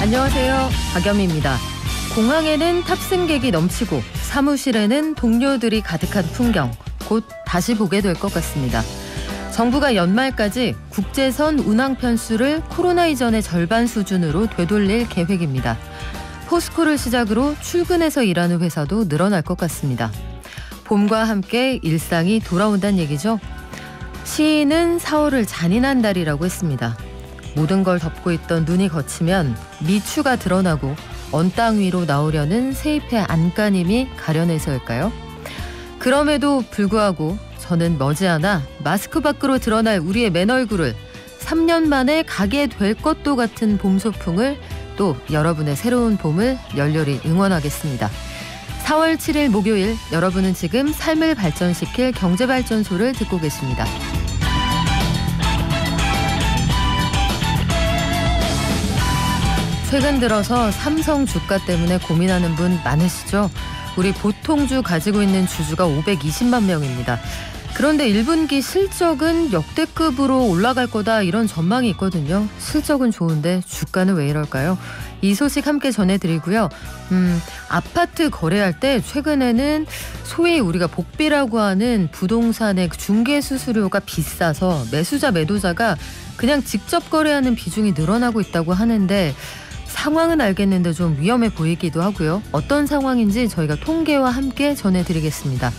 안녕하세요. 박연미입니다. 공항에는 탑승객이 넘치고 사무실에는 동료들이 가득한 풍경, 곧 다시 보게 될 것 같습니다. 정부가 연말까지 국제선 운항 편수를 코로나 이전의 절반 수준으로 되돌릴 계획입니다. 포스코를 시작으로 출근해서 일하는 회사도 늘어날 것 같습니다. 봄과 함께 일상이 돌아온다는 얘기죠. 시인은 4월을 잔인한 달이라고 했습니다. 모든 걸 덮고 있던 눈이 걷히면 미추가 드러나고 언땅 위로 나오려는 새잎의 안간힘이 가려내서일까요? 그럼에도 불구하고 저는 머지않아 마스크 밖으로 드러날 우리의 맨 얼굴을 3년 만에 가게 될 것도 같은 봄 소풍을, 또 여러분의 새로운 봄을 열렬히 응원하겠습니다. 4월 7일 목요일, 여러분은 지금 삶을 발전시킬 경제발전소를 듣고 계십니다. 최근 들어서 삼성 주가 때문에 고민하는 분 많으시죠? 우리 보통주 가지고 있는 주주가 520만 명입니다. 그런데 1분기 실적은 역대급으로 올라갈 거다, 이런 전망이 있거든요. 실적은 좋은데 주가는 왜 이럴까요? 이 소식 함께 전해드리고요. 아파트 거래할 때 최근에는 소위 우리가 복비라고 하는 부동산의 중개 수수료가 비싸서 매수자, 매도자가 그냥 직접 거래하는 비중이 늘어나고 있다고 하는데, 상황은 알겠는데 좀 위험해 보이기도 하고요. 어떤 상황인지 저희가 통계와 함께 전해드리겠습니다.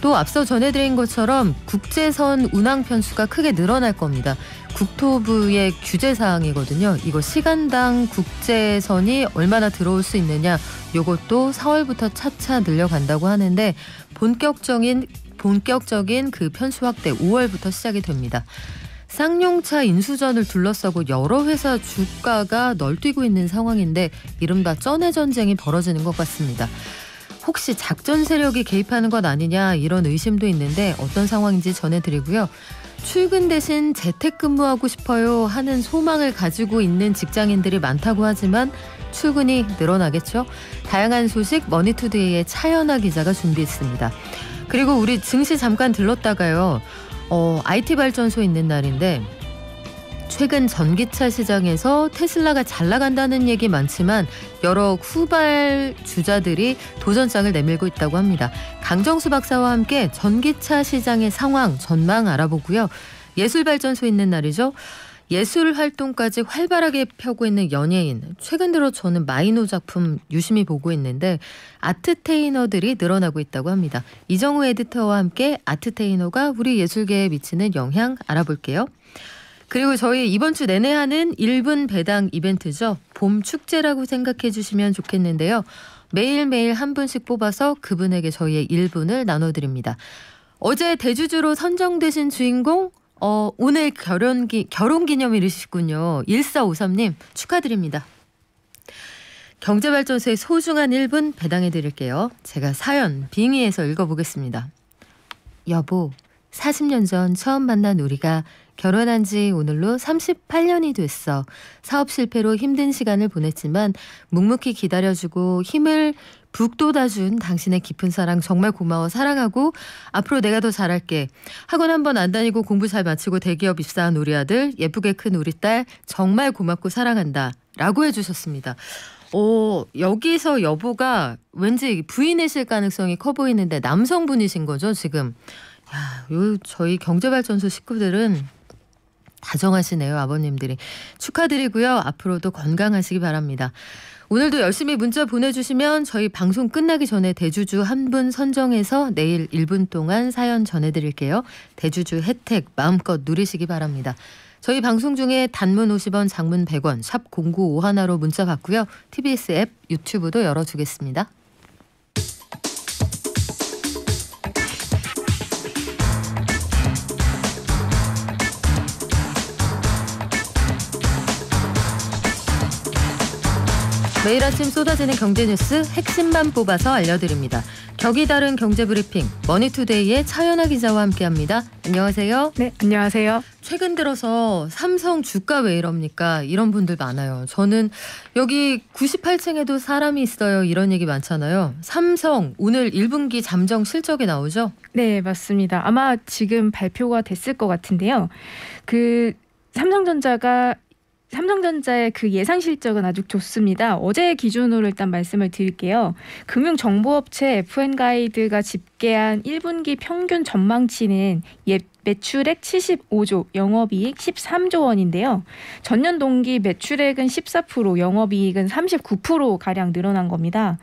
또 앞서 전해드린 것처럼 국제선 운항 편수가 크게 늘어날 겁니다. 국토부의 규제 사항이거든요. 이거 시간당 국제선이 얼마나 들어올 수 있느냐, 요것도 4월부터 차차 늘려간다고 하는데, 본격적인 그 편수 확대 5월부터 시작이 됩니다. 쌍용차 인수전을 둘러싸고 여러 회사 주가가 널뛰고 있는 상황인데, 이른바 쩐의 전쟁이 벌어지는 것 같습니다. 혹시 작전 세력이 개입하는 것 아니냐, 이런 의심도 있는데 어떤 상황인지 전해드리고요. 출근 대신 재택근무하고 싶어요 하는 소망을 가지고 있는 직장인들이 많다고 하지만 출근이 늘어나겠죠. 다양한 소식 머니투데이의 차연아 기자가 준비했습니다. 그리고 우리 증시 잠깐 들렀다가요. IT 발전소 있는 날인데, 최근 전기차 시장에서 테슬라가 잘 나간다는 얘기 많지만 여러 후발 주자들이 도전장을 내밀고 있다고 합니다. 강정수 박사와 함께 전기차 시장의 상황, 전망 알아보고요. 예술 발전소 있는 날이죠. 예술 활동까지 활발하게 펴고 있는 연예인, 최근 들어 저는 마이노 작품 유심히 보고 있는데 아트테이너들이 늘어나고 있다고 합니다. 이정우 에디터와 함께 아트테이너가 우리 예술계에 미치는 영향 알아볼게요. 그리고 저희 이번 주 내내 하는 1분 배당 이벤트죠. 봄 축제라고 생각해 주시면 좋겠는데요. 매일매일 한 분씩 뽑아서 그분에게 저희의 1분을 나눠드립니다. 어제 대주주로 선정되신 주인공, 오늘 결혼기념일이시군요. 1453님 축하드립니다. 경제발전소의 소중한 1분 배당해드릴게요. 제가 사연 빙의해서 읽어보겠습니다. 여보, 40년 전 처음 만난 우리가 결혼한 지 오늘로 38년이 됐어. 사업 실패로 힘든 시간을 보냈지만 묵묵히 기다려주고 힘을 북돋아준 당신의 깊은 사랑 정말 고마워. 사랑하고 앞으로 내가 더 잘할게. 학원 한번 안 다니고 공부 잘 마치고 대기업 입사한 우리 아들, 예쁘게 큰 우리 딸 정말 고맙고 사랑한다 라고 해주셨습니다. 여기서 여보가 왠지 부인이실 가능성이 커 보이는데 남성분이신 거죠 지금. 저희 경제발전소 식구들은 다정하시네요, 아버님들이. 축하드리고요. 앞으로도 건강하시기 바랍니다. 오늘도 열심히 문자 보내주시면 저희 방송 끝나기 전에 대주주 한 분 선정해서 내일 1분 동안 사연 전해드릴게요. 대주주 혜택 마음껏 누리시기 바랍니다. 저희 방송 중에 단문 50원, 장문 100원, 샵 0951로 문자 받고요. TBS 앱, 유튜브도 열어주겠습니다. 매일 아침 쏟아지는 경제 뉴스 핵심만 뽑아서 알려드립니다. 격이 다른 경제 브리핑, 머니투데이의 차연아 기자와 함께합니다. 안녕하세요. 네, 안녕하세요. 최근 들어서 삼성 주가 왜 이럽니까? 이런 분들 많아요. 저는 여기 98층에도 사람이 있어요, 이런 얘기 많잖아요. 삼성 오늘 1분기 잠정 실적이 나오죠? 네, 맞습니다. 아마 지금 발표가 됐을 것 같은데요. 삼성전자가 삼성전자의 그 예상 실적은 아주 좋습니다. 어제 기준으로 일단 말씀을 드릴게요. 금융정보업체 FN가이드가 집계한 1분기 평균 전망치는 매출액 75조, 영업이익 13조 원인데요. 전년 동기 매출액은 14%, 영업이익은 39%가량 늘어난 겁니다.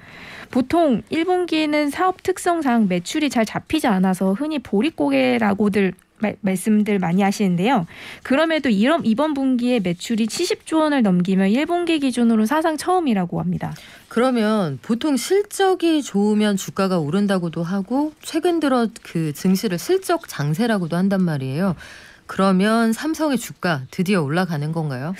보통 1분기는 사업 특성상 매출이 잘 잡히지 않아서 흔히 보릿고개라고들 말씀들 많이 하시는데요. 그럼에도 이번 분기에 매출이 70조 원을 넘기면 1분기 기준으로 사상 처음이라고 합니다. 그러면 보통 실적이 좋으면 주가가 오른다고도 하고 최근 들어 그 증시를 실적 장세라고도 한단 말이에요. 그러면 삼성의 주가 드디어 올라가는 건가요?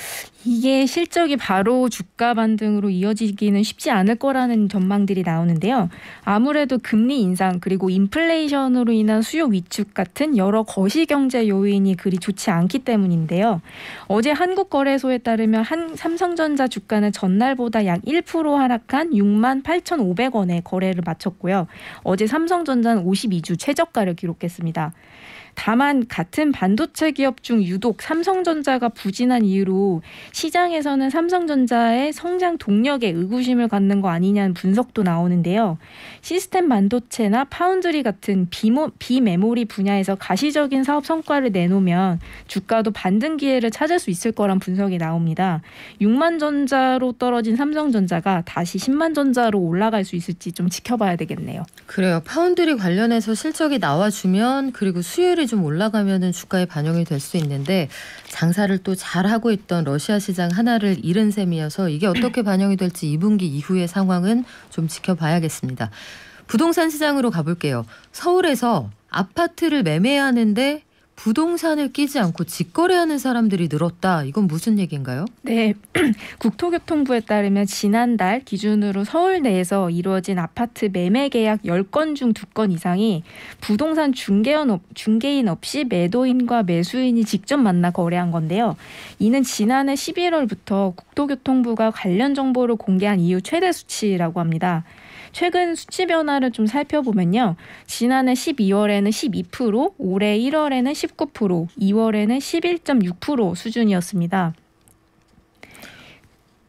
이게 실적이 바로 주가 반등으로 이어지기는 쉽지 않을 거라는 전망들이 나오는데요. 아무래도 금리 인상 그리고 인플레이션으로 인한 수요 위축 같은 여러 거시경제 요인이 그리 좋지 않기 때문인데요. 어제 한국거래소에 따르면 삼성전자 주가는 전날보다 약 1% 하락한 68,500원에 거래를 마쳤고요. 어제 삼성전자는 52주 최저가를 기록했습니다. 다만 같은 반도체 기업 중 유독 삼성전자가 부진한 이유로 시장에서는 삼성전자의 성장 동력에 의구심을 갖는 거 아니냐는 분석도 나오는데요. 시스템 반도체나 파운드리 같은 비메모리 분야에서 가시적인 사업 성과를 내놓으면 주가도 반등 기회를 찾을 수 있을 거란 분석이 나옵니다. 6만 전자로 떨어진 삼성전자가 다시 10만 전자로 올라갈 수 있을지 좀 지켜봐야 되겠네요. 그래요. 파운드리 관련해서 실적이 나와주면 그리고 수요일이 좀 올라가면은 주가에 반영이 될 수 있는데 장사를 또 잘하고 있던 러시아 시장 하나를 잃은 셈이어서 이게 어떻게 반영이 될지 2분기 이후의 상황은 좀 지켜봐야겠습니다. 부동산 시장으로 가볼게요. 서울에서 아파트를 매매하는데 부동산을 끼지 않고 직거래하는 사람들이 늘었다. 이건 무슨 얘기인가요? 네. 국토교통부에 따르면 지난달 기준으로 서울 내에서 이루어진 아파트 매매 계약 10건 중 2건 이상이 부동산 중개인 없이 매도인과 매수인이 직접 만나 거래한 건데요. 이는 지난해 11월부터 국토교통부가 관련 정보를 공개한 이후 최대 수치라고 합니다. 최근 수치 변화를 좀 살펴보면요. 지난해 12월에는 12%, 올해 1월에는 19%, 2월에는 11.6% 수준이었습니다.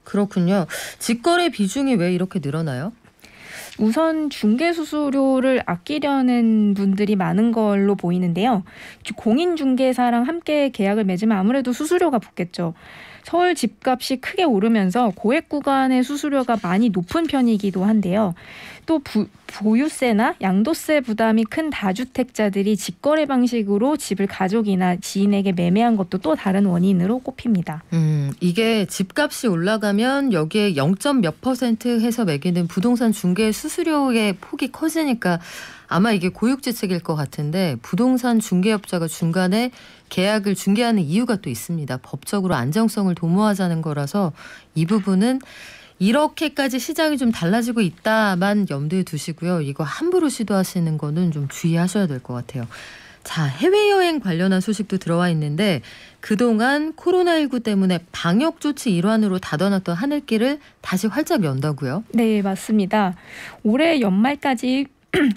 그렇군요. 직거래 비중이 왜 이렇게 늘어나요? 우선 중개수수료를 아끼려는 분들이 많은 걸로 보이는데요. 공인중개사랑 함께 계약을 맺으면 아무래도 수수료가 붙겠죠. 서울 집값이 크게 오르면서 고액 구간의 수수료가 많이 높은 편이기도 한데요. 또 보유세나 양도세 부담이 큰 다주택자들이 직거래 방식으로 집을 가족이나 지인에게 매매한 것도 또 다른 원인으로 꼽힙니다. 이게 집값이 올라가면 여기에 0.몇 % 해서 매기는 부동산 중개 수수료의 폭이 커지니까 아마 이게 고육지책일 것 같은데 부동산 중개업자가 중간에 계약을 중개하는 이유가 또 있습니다. 법적으로 안정성을 도모하자는 거라서 이 부분은 이렇게까지 시장이 좀 달라지고 있다만 염두에 두시고요. 이거 함부로 시도하시는 거는 좀 주의하셔야 될 것 같아요. 자, 해외여행 관련한 소식도 들어와 있는데 그동안 코로나19 때문에 방역조치 일환으로 닫아놨던 하늘길을 다시 활짝 연다고요? 네, 맞습니다. 올해 연말까지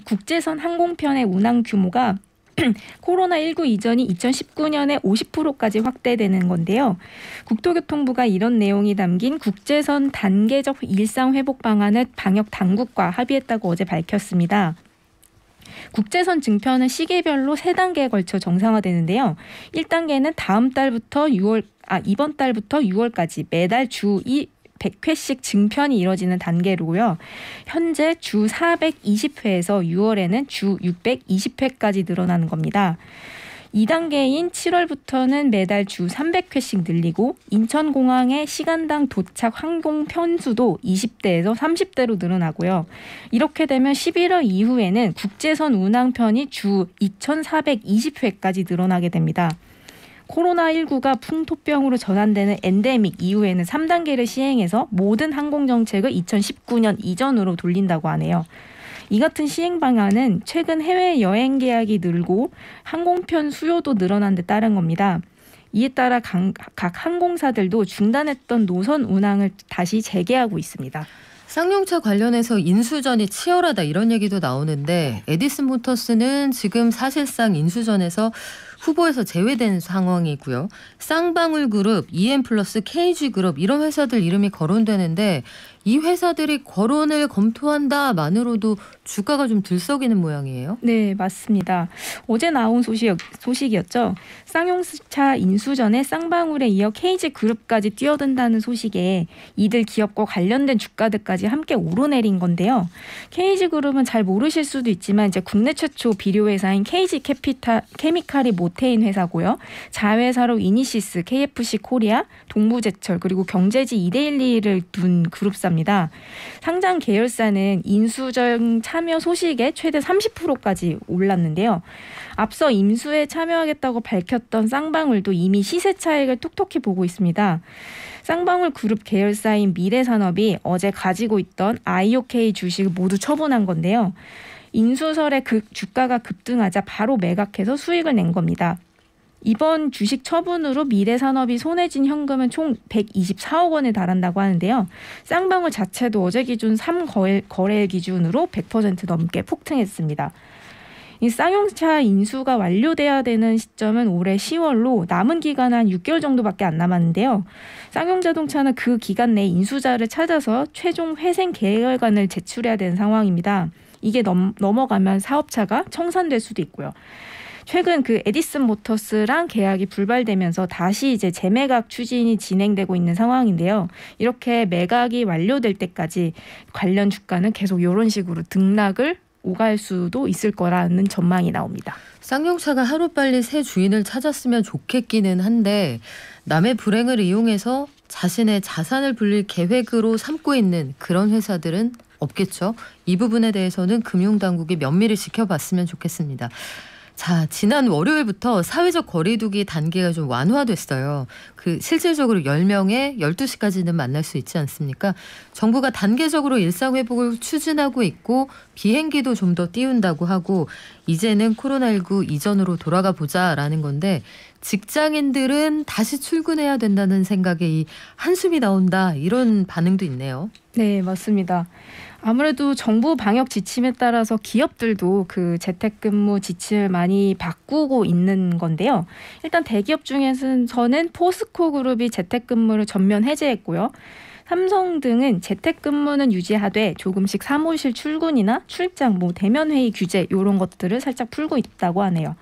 국제선 항공편의 운항 규모가 코로나19 이전이 2019년에 50%까지 확대되는 건데요. 국토교통부가 이런 내용이 담긴 국제선 단계적 일상 회복 방안을 방역 당국과 합의했다고 어제 밝혔습니다. 국제선 증편은 시기별로 3단계에 걸쳐 정상화되는데요. 1단계는 이번 달부터 6월까지 매달 주 100회씩 증편이 이뤄지는 단계로고요. 현재 주 420회에서 6월에는 주 620회까지 늘어나는 겁니다. 2단계인 7월부터는 매달 주 300회씩 늘리고 인천공항의 시간당 도착 항공 편수도 20대에서 30대로 늘어나고요. 이렇게 되면 11월 이후에는 국제선 운항편이 주 2420회까지 늘어나게 됩니다. 코로나19가 풍토병으로 전환되는 엔데믹 이후에는 3단계를 시행해서 모든 항공정책을 2019년 이전으로 돌린다고 하네요. 이 같은 시행 방안은 최근 해외 여행 계약이 늘고 항공편 수요도 늘어난 데 따른 겁니다. 이에 따라 각 항공사들도 중단했던 노선 운항을 다시 재개하고 있습니다. 쌍용차 관련해서 인수전이 치열하다 이런 얘기도 나오는데 에디슨 모터스는 지금 사실상 인수전에서 후보에서 제외된 상황이고요. 쌍방울 그룹, EM플러스, KG 그룹 이런 회사들 이름이 거론되는데 이 회사들이 거론을 검토한다만으로도 주가가 좀 들썩이는 모양이에요? 네, 맞습니다. 어제 나온 소식이었죠. 쌍용차 인수 전에 쌍방울에 이어 KG 그룹까지 뛰어든다는 소식에 이들 기업과 관련된 주가들까지 함께 오르내린 건데요. KG 그룹은 잘 모르실 수도 있지만 이제 국내 최초 비료 회사인 KG 캐피탈 케미칼이 모태인 회사고요. 자회사로 이니시스, KFC 코리아, 동부제철 그리고 경제지 2대1를 둔 그룹사입니다. 상장 계열사는 인수전 참여 소식에 최대 30%까지 올랐는데요. 앞서 인수에 참여하겠다고 밝혔던 쌍방울도 이미 시세 차익을 톡톡히 보고 있습니다. 쌍방울 그룹 계열사인 미래산업이 어제 가지고 있던 IOK 주식을 모두 처분한 건데요. 인수설에 그 주가가 급등하자 바로 매각해서 수익을 낸 겁니다. 이번 주식 처분으로 미래산업이 손해진 현금은 총 124억 원에 달한다고 하는데요. 쌍방울 자체도 어제 기준 3거래일 기준으로 100% 넘게 폭등했습니다. 이 쌍용차 인수가 완료돼야 되는 시점은 올해 10월로 남은 기간 한 6개월 정도밖에 안 남았는데요. 쌍용자동차는 그 기간 내 인수자를 찾아서 최종 회생 계획안을 제출해야 되는 상황입니다. 이게 넘어가면 사업차가 청산될 수도 있고요. 최근 그 에디슨 모터스랑 계약이 불발되면서 다시 이제 재매각 추진이 진행되고 있는 상황인데요. 이렇게 매각이 완료될 때까지 관련 주가는 계속 이런 식으로 등락을 오갈 수도 있을 거라는 전망이 나옵니다. 쌍용차가 하루빨리 새 주인을 찾았으면 좋겠기는 한데 남의 불행을 이용해서 자신의 자산을 불릴 계획으로 삼고 있는 그런 회사들은 없겠죠. 이 부분에 대해서는 금융당국이 면밀히 지켜봤으면 좋겠습니다. 자, 지난 월요일부터 사회적 거리두기 단계가 좀 완화됐어요. 실질적으로 10명에 12시까지는 만날 수 있지 않습니까? 정부가 단계적으로 일상회복을 추진하고 있고 비행기도 좀 더 띄운다고 하고 이제는 코로나19 이전으로 돌아가 보자라는 건데 직장인들은 다시 출근해야 된다는 생각에 이 한숨이 나온다 이런 반응도 있네요. 네, 맞습니다. 아무래도 정부 방역 지침에 따라서 기업들도 그 재택근무 지침을 많이 바꾸고 있는 건데요. 일단 대기업 중에서는 포스코 그룹이 재택근무를 전면 해제했고요. 삼성 등은 재택근무는 유지하되 조금씩 사무실 출근이나 출장, 대면회의 규제 이런 것들을 살짝 풀고 있다고 하네요.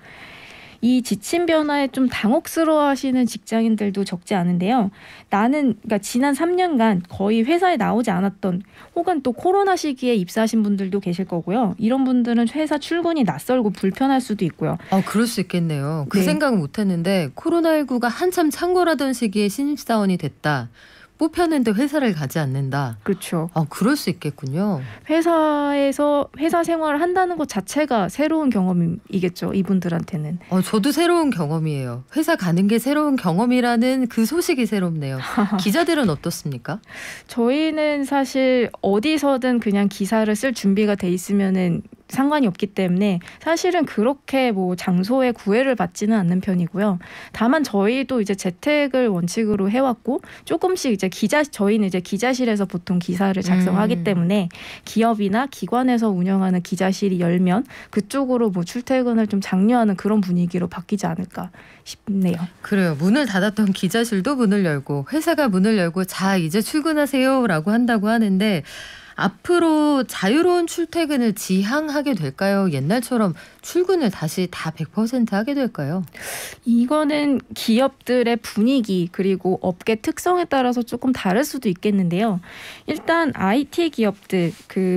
이 지침 변화에 좀 당혹스러워하시는 직장인들도 적지 않은데요. 그러니까 지난 3년간 거의 회사에 나오지 않았던 혹은 또 코로나 시기에 입사하신 분들도 계실 거고요. 이런 분들은 회사 출근이 낯설고 불편할 수도 있고요. 그럴 수 있겠네요. 그 생각은 못했는데 코로나19가 한참 창궐하던 시기에 신입사원이 됐다. 뽑혔는데 회사를 가지 않는다. 그렇죠. 그럴 수 있겠군요. 회사에서 회사 생활을 한다는 것 자체가 새로운 경험이겠죠. 이분들한테는. 저도 새로운 경험이에요. 회사 가는 게 새로운 경험이라는 그 소식이 새롭네요. 기자들은 어떻습니까? 저희는 사실 어디서든 그냥 기사를 쓸 준비가 돼 있으면은 상관이 없기 때문에 사실은 그렇게 장소에 구애를 받지는 않는 편이고요. 다만 저희도 이제 재택을 원칙으로 해왔고 조금씩 이제 저희는 이제 기자실에서 보통 기사를 작성하기 때문에 기업이나 기관에서 운영하는 기자실이 열면 그쪽으로 출퇴근을 좀 장려하는 그런 분위기로 바뀌지 않을까 싶네요. 그래요. 문을 닫았던 기자실도 문을 열고 회사가 문을 열고 자 이제 출근하세요라고 한다고 하는데 앞으로 자유로운 출퇴근을 지향하게 될까요? 옛날처럼 출근을 다시 다 100% 하게 될까요? 이거는 기업들의 분위기 그리고 업계 특성에 따라서 조금 다를 수도 있겠는데요. 일단 IT 기업들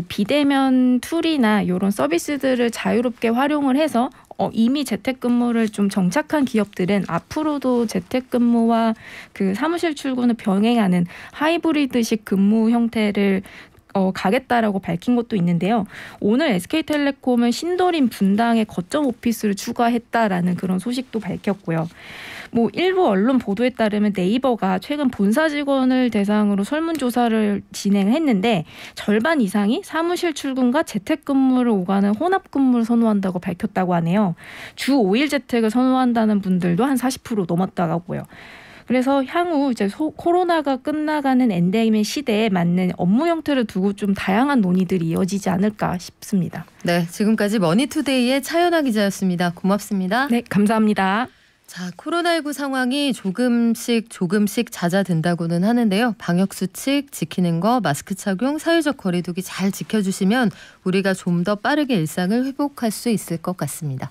비대면 툴이나 이런 서비스들을 자유롭게 활용을 해서 이미 재택근무를 좀 정착한 기업들은 앞으로도 재택근무와 사무실 출근을 병행하는 하이브리드식 근무 형태를 가겠다라고 밝힌 것도 있는데요. 오늘 SK텔레콤은 신도림 분당에 거점 오피스를 추가했다라는 그런 소식도 밝혔고요. 일부 언론 보도에 따르면 네이버가 최근 본사 직원을 대상으로 설문조사를 진행했는데 절반 이상이 사무실 출근과 재택근무를 오가는 혼합근무를 선호한다고 밝혔다고 하네요. 주 5일 재택을 선호한다는 분들도 한 40% 넘었다고 하고요. 그래서 향후 이제 코로나가 끝나가는 엔데믹 시대에 맞는 업무 형태를 두고 좀 다양한 논의들이 이어지지 않을까 싶습니다. 네, 지금까지 머니투데이의 차연아 기자였습니다. 고맙습니다. 네, 감사합니다. 자, 코로나19 상황이 조금씩 잦아든다고는 하는데요. 방역수칙 지키는 거, 마스크 착용, 사회적 거리 두기 잘 지켜주시면 우리가 좀 더 빠르게 일상을 회복할 수 있을 것 같습니다.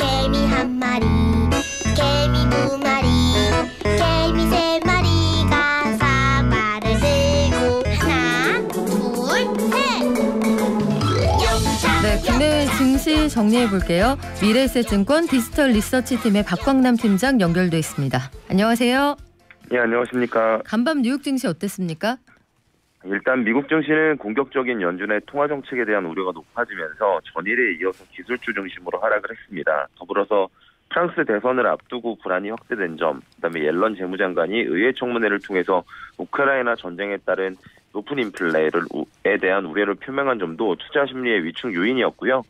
개미 한 마리, 개미 두 마리, 개미 세 마리가 사발을 들고 하나, 둘, 셋! 네, 국내 증시 정리해볼게요. 미래에셋증권 디지털 리서치팀의 박광남 팀장 연결돼 있습니다. 안녕하세요. 네, 안녕하십니까. 간밤 뉴욕 증시 어땠습니까? 일단 미국 증시는 공격적인 연준의 통화 정책에 대한 우려가 높아지면서 전일에 이어서 기술주 중심으로 하락을 했습니다. 더불어서 프랑스 대선을 앞두고 불안이 확대된 점, 그다음에 옐런 재무장관이 의회 청문회를 통해서 우크라이나 전쟁에 따른 높은 인플레이에 대한 우려를 표명한 점도 투자 심리의 위축 요인이었고요.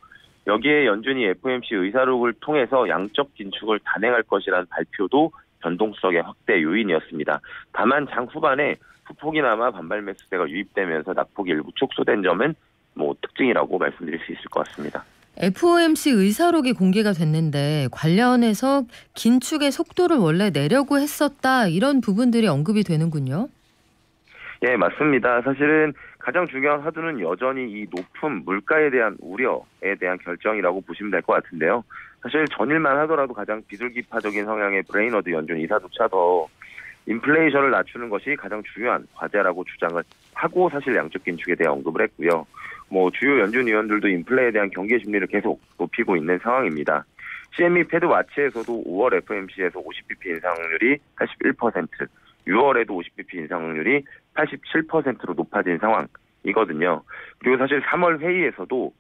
여기에 연준이 FOMC 의사록을 통해서 양적 긴축을 단행할 것이라는 발표도 변동성의 확대 요인이었습니다. 다만 장 후반에 후폭이나마 반발 매수세가 유입되면서 낙폭이 일부 축소된 점은 뭐 특징이라고 말씀드릴 수 있을 것 같습니다. FOMC 의사록이 공개가 됐는데 관련해서 긴축의 속도를 원래 내려고 했었다 이런 부분들이 언급이 되는군요. 예, 맞습니다. 사실은 가장 중요한 화두는 여전히 이 높은 물가에 대한 우려에 대한 결정이라고 보시면 될 것 같은데요. 사실 전일만 하더라도 가장 비둘기파적인 성향의 브레이너드 연준 이사조차도 인플레이션을 낮추는 것이 가장 중요한 과제라고 주장을 하고 사실 양적 긴축에 대해 언급을 했고요. 뭐 주요 연준 위원들도 인플레이에 대한 경계 심리를 계속 높이고 있는 상황입니다. CME 패드 와치에서도 5월 FOMC에서 50bp 인상률이 81%, 6월에도 50bp 인상률이 87%로 높아진 상황이거든요. 그리고 사실 3월 회의에서도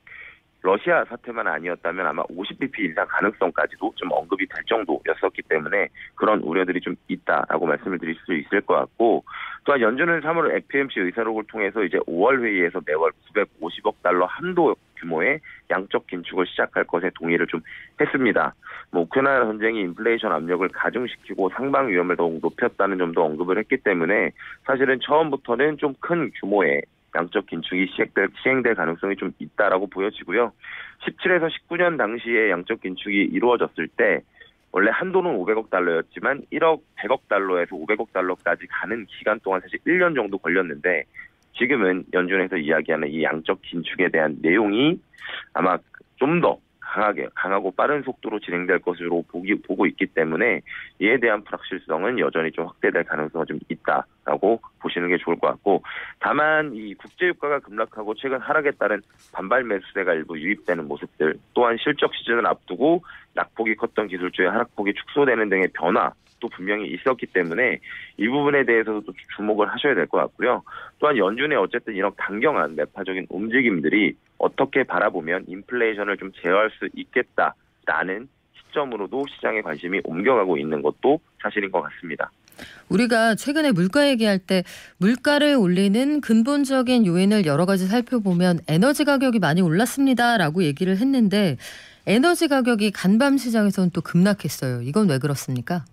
러시아 사태만 아니었다면 아마 50bp 인상 가능성까지도 좀 언급이 될 정도였었기 때문에 그런 우려들이 좀 있다라고 말씀을 드릴 수 있을 것 같고, 또한 연준은 3월 FOMC 의사록을 통해서 이제 5월 회의에서 매월 950억 달러 한도 규모의 양적 긴축을 시작할 것에 동의를 좀 했습니다. 뭐 우크라이나 전쟁이 인플레이션 압력을 가중시키고 상방 위험을 더욱 높였다는 점도 언급을 했기 때문에 사실은 처음부터는 좀 큰 규모의 양적 긴축이 시행될 가능성이 좀 있다라고 보여지고요. 17에서 19년 당시에 양적 긴축이 이루어졌을 때 원래 한도는 500억 달러였지만 100억 달러에서 500억 달러까지 가는 기간 동안 사실 1년 정도 걸렸는데 지금은 연준에서 이야기하는 이 양적 긴축에 대한 내용이 아마 좀 더 강하고 빠른 속도로 진행될 것으로 보고 있기 때문에 이에 대한 불확실성은 여전히 좀 확대될 가능성이 좀 있다라고 보시는 게 좋을 것 같고, 다만 이 국제유가가 급락하고 최근 하락에 따른 반발 매수세가 일부 유입되는 모습들, 또한 실적 시즌을 앞두고 낙폭이 컸던 기술주의 하락폭이 축소되는 등의 변화도 분명히 있었기 때문에 이 부분에 대해서도 주목을 하셔야 될 것 같고요. 또한 연준의 어쨌든 이런 강경한 매파적인 움직임들이 어떻게 바라보면 인플레이션을 좀 제어할 수 있겠다라는 시점으로도 시장의 관심이 옮겨가고 있는 것도 사실인 것 같습니다. 우리가 최근에 물가 얘기할 때 물가를 올리는 근본적인 요인을 여러 가지 살펴보면 에너지 가격이 많이 올랐습니다라고 얘기를 했는데 에너지 가격이 간밤 시장에서는 또 급락했어요. 이건 왜 그렇습니까?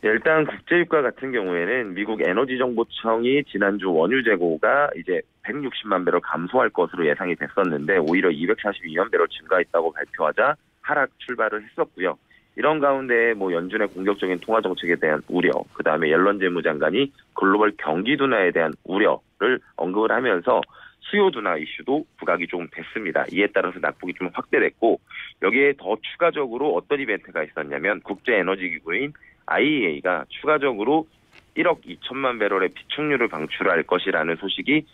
네, 일단 국제유가 같은 경우에는 미국 에너지정보청이 지난주 원유 재고가 이제 160만 배럴 감소할 것으로 예상이 됐었는데 오히려 242만 배럴 증가했다고 발표하자 하락 출발을 했었고요. 이런 가운데 뭐 연준의 공격적인 통화 정책에 대한 우려, 그다음에 옐런 재무장관이 글로벌 경기 둔화에 대한 우려를 언급을 하면서 수요 둔화 이슈도 부각이 좀 됐습니다. 이에 따라서 낙폭이 좀 확대됐고, 여기에 더 추가적으로 어떤 이벤트가 있었냐면 국제에너지기구인 IEA가 추가적으로 1억 2천만 배럴의 비축유를 방출할 것이라는 소식이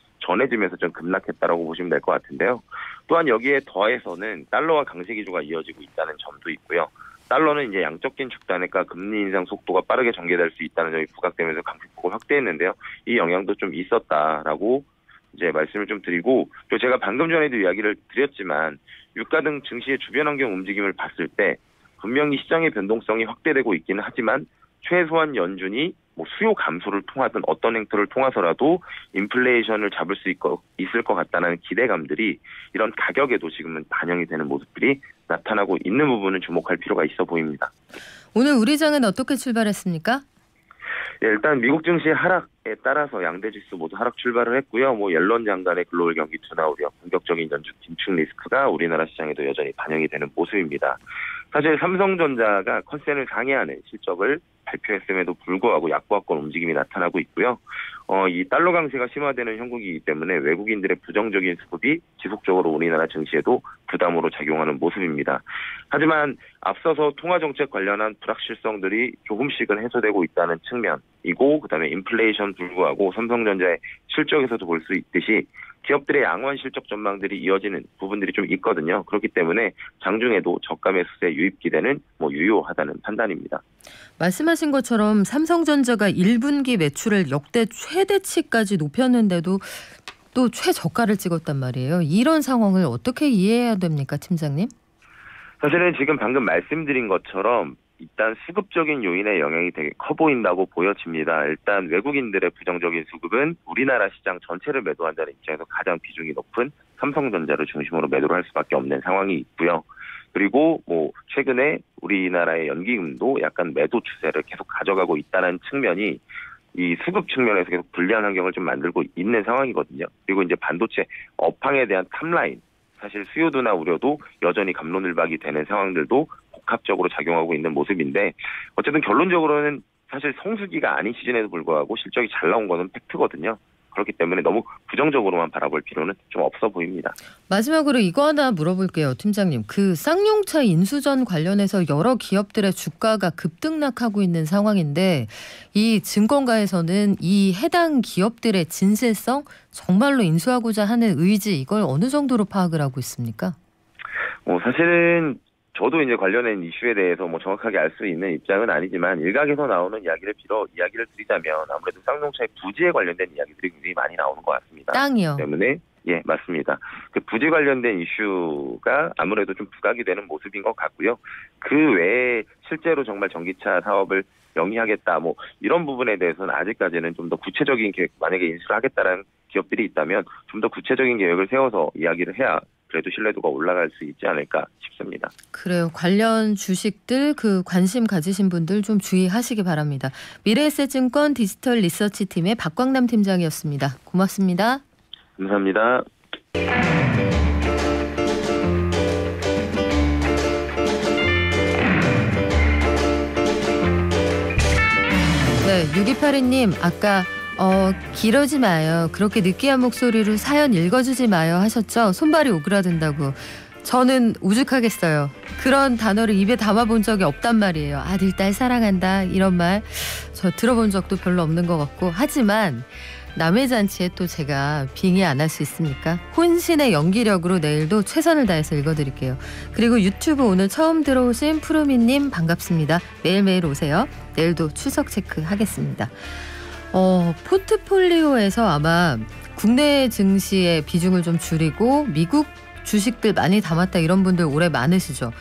전해지면서 좀 급락했다라고 보시면 될 것 같은데요. 또한 여기에 더해서는 달러와 강세 기조가 이어지고 있다는 점도 있고요. 달러는 이제 양적 긴축 단행과 금리 인상 속도가 빠르게 전개될 수 있다는 점이 부각되면서 강세폭을 확대했는데요. 이 영향도 좀 있었다라고 이제 말씀을 좀 드리고, 또 제가 방금 전에도 이야기를 드렸지만 유가 등 증시의 주변 환경 움직임을 봤을 때 분명히 시장의 변동성이 확대되고 있기는 하지만 최소한 연준이 뭐 수요 감소를 통하든 어떤 행태를 통해서라도 인플레이션을 잡을 수 있을 것 같다는 기대감들이 이런 가격에도 지금은 반영이 되는 모습들이 나타나고 있는 부분을 주목할 필요가 있어 보입니다. 오늘 우리 장은 어떻게 출발했습니까? 예, 일단 미국 증시 하락에 따라서 양대 지수 모두 하락 출발을 했고요. 옐런 장관의 글로벌 경기 둔화 우려, 공격적인 연준 긴축 리스크가 우리나라 시장에도 여전히 반영이 되는 모습입니다. 사실 삼성전자가 컨센을 상회하는 실적을 발표했음에도 불구하고 약보합권 움직임이 나타나고 있고요. 이 달러 강세가 심화되는 형국이기 때문에 외국인들의 부정적인 수급이 지속적으로 우리나라 증시에도 부담으로 작용하는 모습입니다. 하지만 앞서서 통화정책 관련한 불확실성들이 조금씩은 해소되고 있다는 측면이고, 그다음에 인플레이션 불구하고 삼성전자의 실적에서도 볼 수 있듯이 기업들의 양호한 실적 전망들이 이어지는 부분들이 좀 있거든요. 그렇기 때문에 장중에도 저가 매수세 유입 기대는 유효하다는 판단입니다. 말씀하신 것처럼 삼성전자가 1분기 매출을 역대 최대치까지 높였는데도 또 최저가를 찍었단 말이에요. 이런 상황을 어떻게 이해해야 됩니까, 팀장님? 사실은 지금 방금 말씀드린 것처럼 일단 수급적인 요인의 영향이 되게 커 보인다고 보여집니다. 일단 외국인들의 부정적인 수급은 우리나라 시장 전체를 매도한다는 입장에서 가장 비중이 높은 삼성전자를 중심으로 매도를 할 수밖에 없는 상황이 있고요. 그리고 최근에 우리나라의 연기금도 약간 매도 추세를 계속 가져가고 있다는 측면이 이 수급 측면에서 계속 불리한 환경을 좀 만들고 있는 상황이거든요. 그리고 이제 반도체 업황에 대한 탑라인, 사실 수요 둔화 우려도 여전히 갑론을박이 되는 상황들도 복합적으로 작용하고 있는 모습인데, 어쨌든 결론적으로는 사실 성수기가 아닌 시즌에도 불구하고 실적이 잘 나온 거는 팩트거든요. 그렇기 때문에 너무 부정적으로만 바라볼 필요는 좀 없어 보입니다. 마지막으로 이거 하나 물어볼게요, 팀장님. 그 쌍용차 인수전 관련해서 여러 기업들의 주가가 급등락하고 있는 상황인데, 이 증권가에서는 이 해당 기업들의 진실성, 정말로 인수하고자 하는 의지, 이걸 어느 정도로 파악을 하고 있습니까? 사실은 저도 이제 관련된 이슈에 대해서 정확하게 알 수 있는 입장은 아니지만, 일각에서 나오는 이야기를 빌어 이야기를 드리자면 아무래도 쌍용차의 부지에 관련된 이야기들이 굉장히 많이 나오는 것 같습니다. 땅이요. 때문에 예, 맞습니다. 그 부지 관련된 이슈가 아무래도 좀 부각이 되는 모습인 것 같고요. 그 외에 실제로 정말 전기차 사업을 영위하겠다 이런 부분에 대해서는 아직까지는 좀 더 구체적인 계획, 만약에 인수를 하겠다라는 기업들이 있다면 좀 더 구체적인 계획을 세워서 이야기를 해야 그래도 신뢰도가 올라갈 수 있지 않을까 싶습니다. 그래요. 관련 주식들 관심 가지신 분들 좀 주의하시기 바랍니다. 미래에셋증권 디지털 리서치 팀의 박광남 팀장이었습니다. 고맙습니다. 감사합니다. 네, 6282님 아까 길어지 마요. 그렇게 느끼한 목소리로 사연 읽어주지 마요 하셨죠? 손발이 오그라든다고. 저는 우죽하겠어요. 그런 단어를 입에 담아본 적이 없단 말이에요. 아들, 딸 사랑한다 이런 말 저 들어본 적도 별로 없는 것 같고, 하지만 남의 잔치에 또 제가 빙의 안 할 수 있습니까? 혼신의 연기력으로 내일도 최선을 다해서 읽어드릴게요. 그리고 유튜브 오늘 처음 들어오신 푸르미님 반갑습니다. 매일매일 오세요. 내일도 출석 체크하겠습니다. 포트폴리오에서 아마 국내 증시의 비중을 좀 줄이고 미국 주식들 많이 담았다 이런 분들 올해 많으시죠.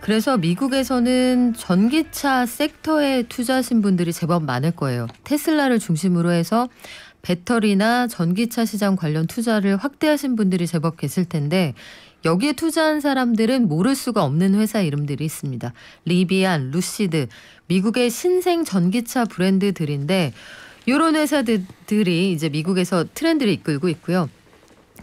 그래서 미국에서는 전기차 섹터에 투자하신 분들이 제법 많을 거예요. 테슬라를 중심으로 해서 배터리나 전기차 시장 관련 투자를 확대하신 분들이 제법 계실 텐데, 여기에 투자한 사람들은 모를 수가 없는 회사 이름들이 있습니다. 리비안, 루시드, 미국의 신생 전기차 브랜드들인데 이런 회사들이 이제 미국에서 트렌드를 이끌고 있고요.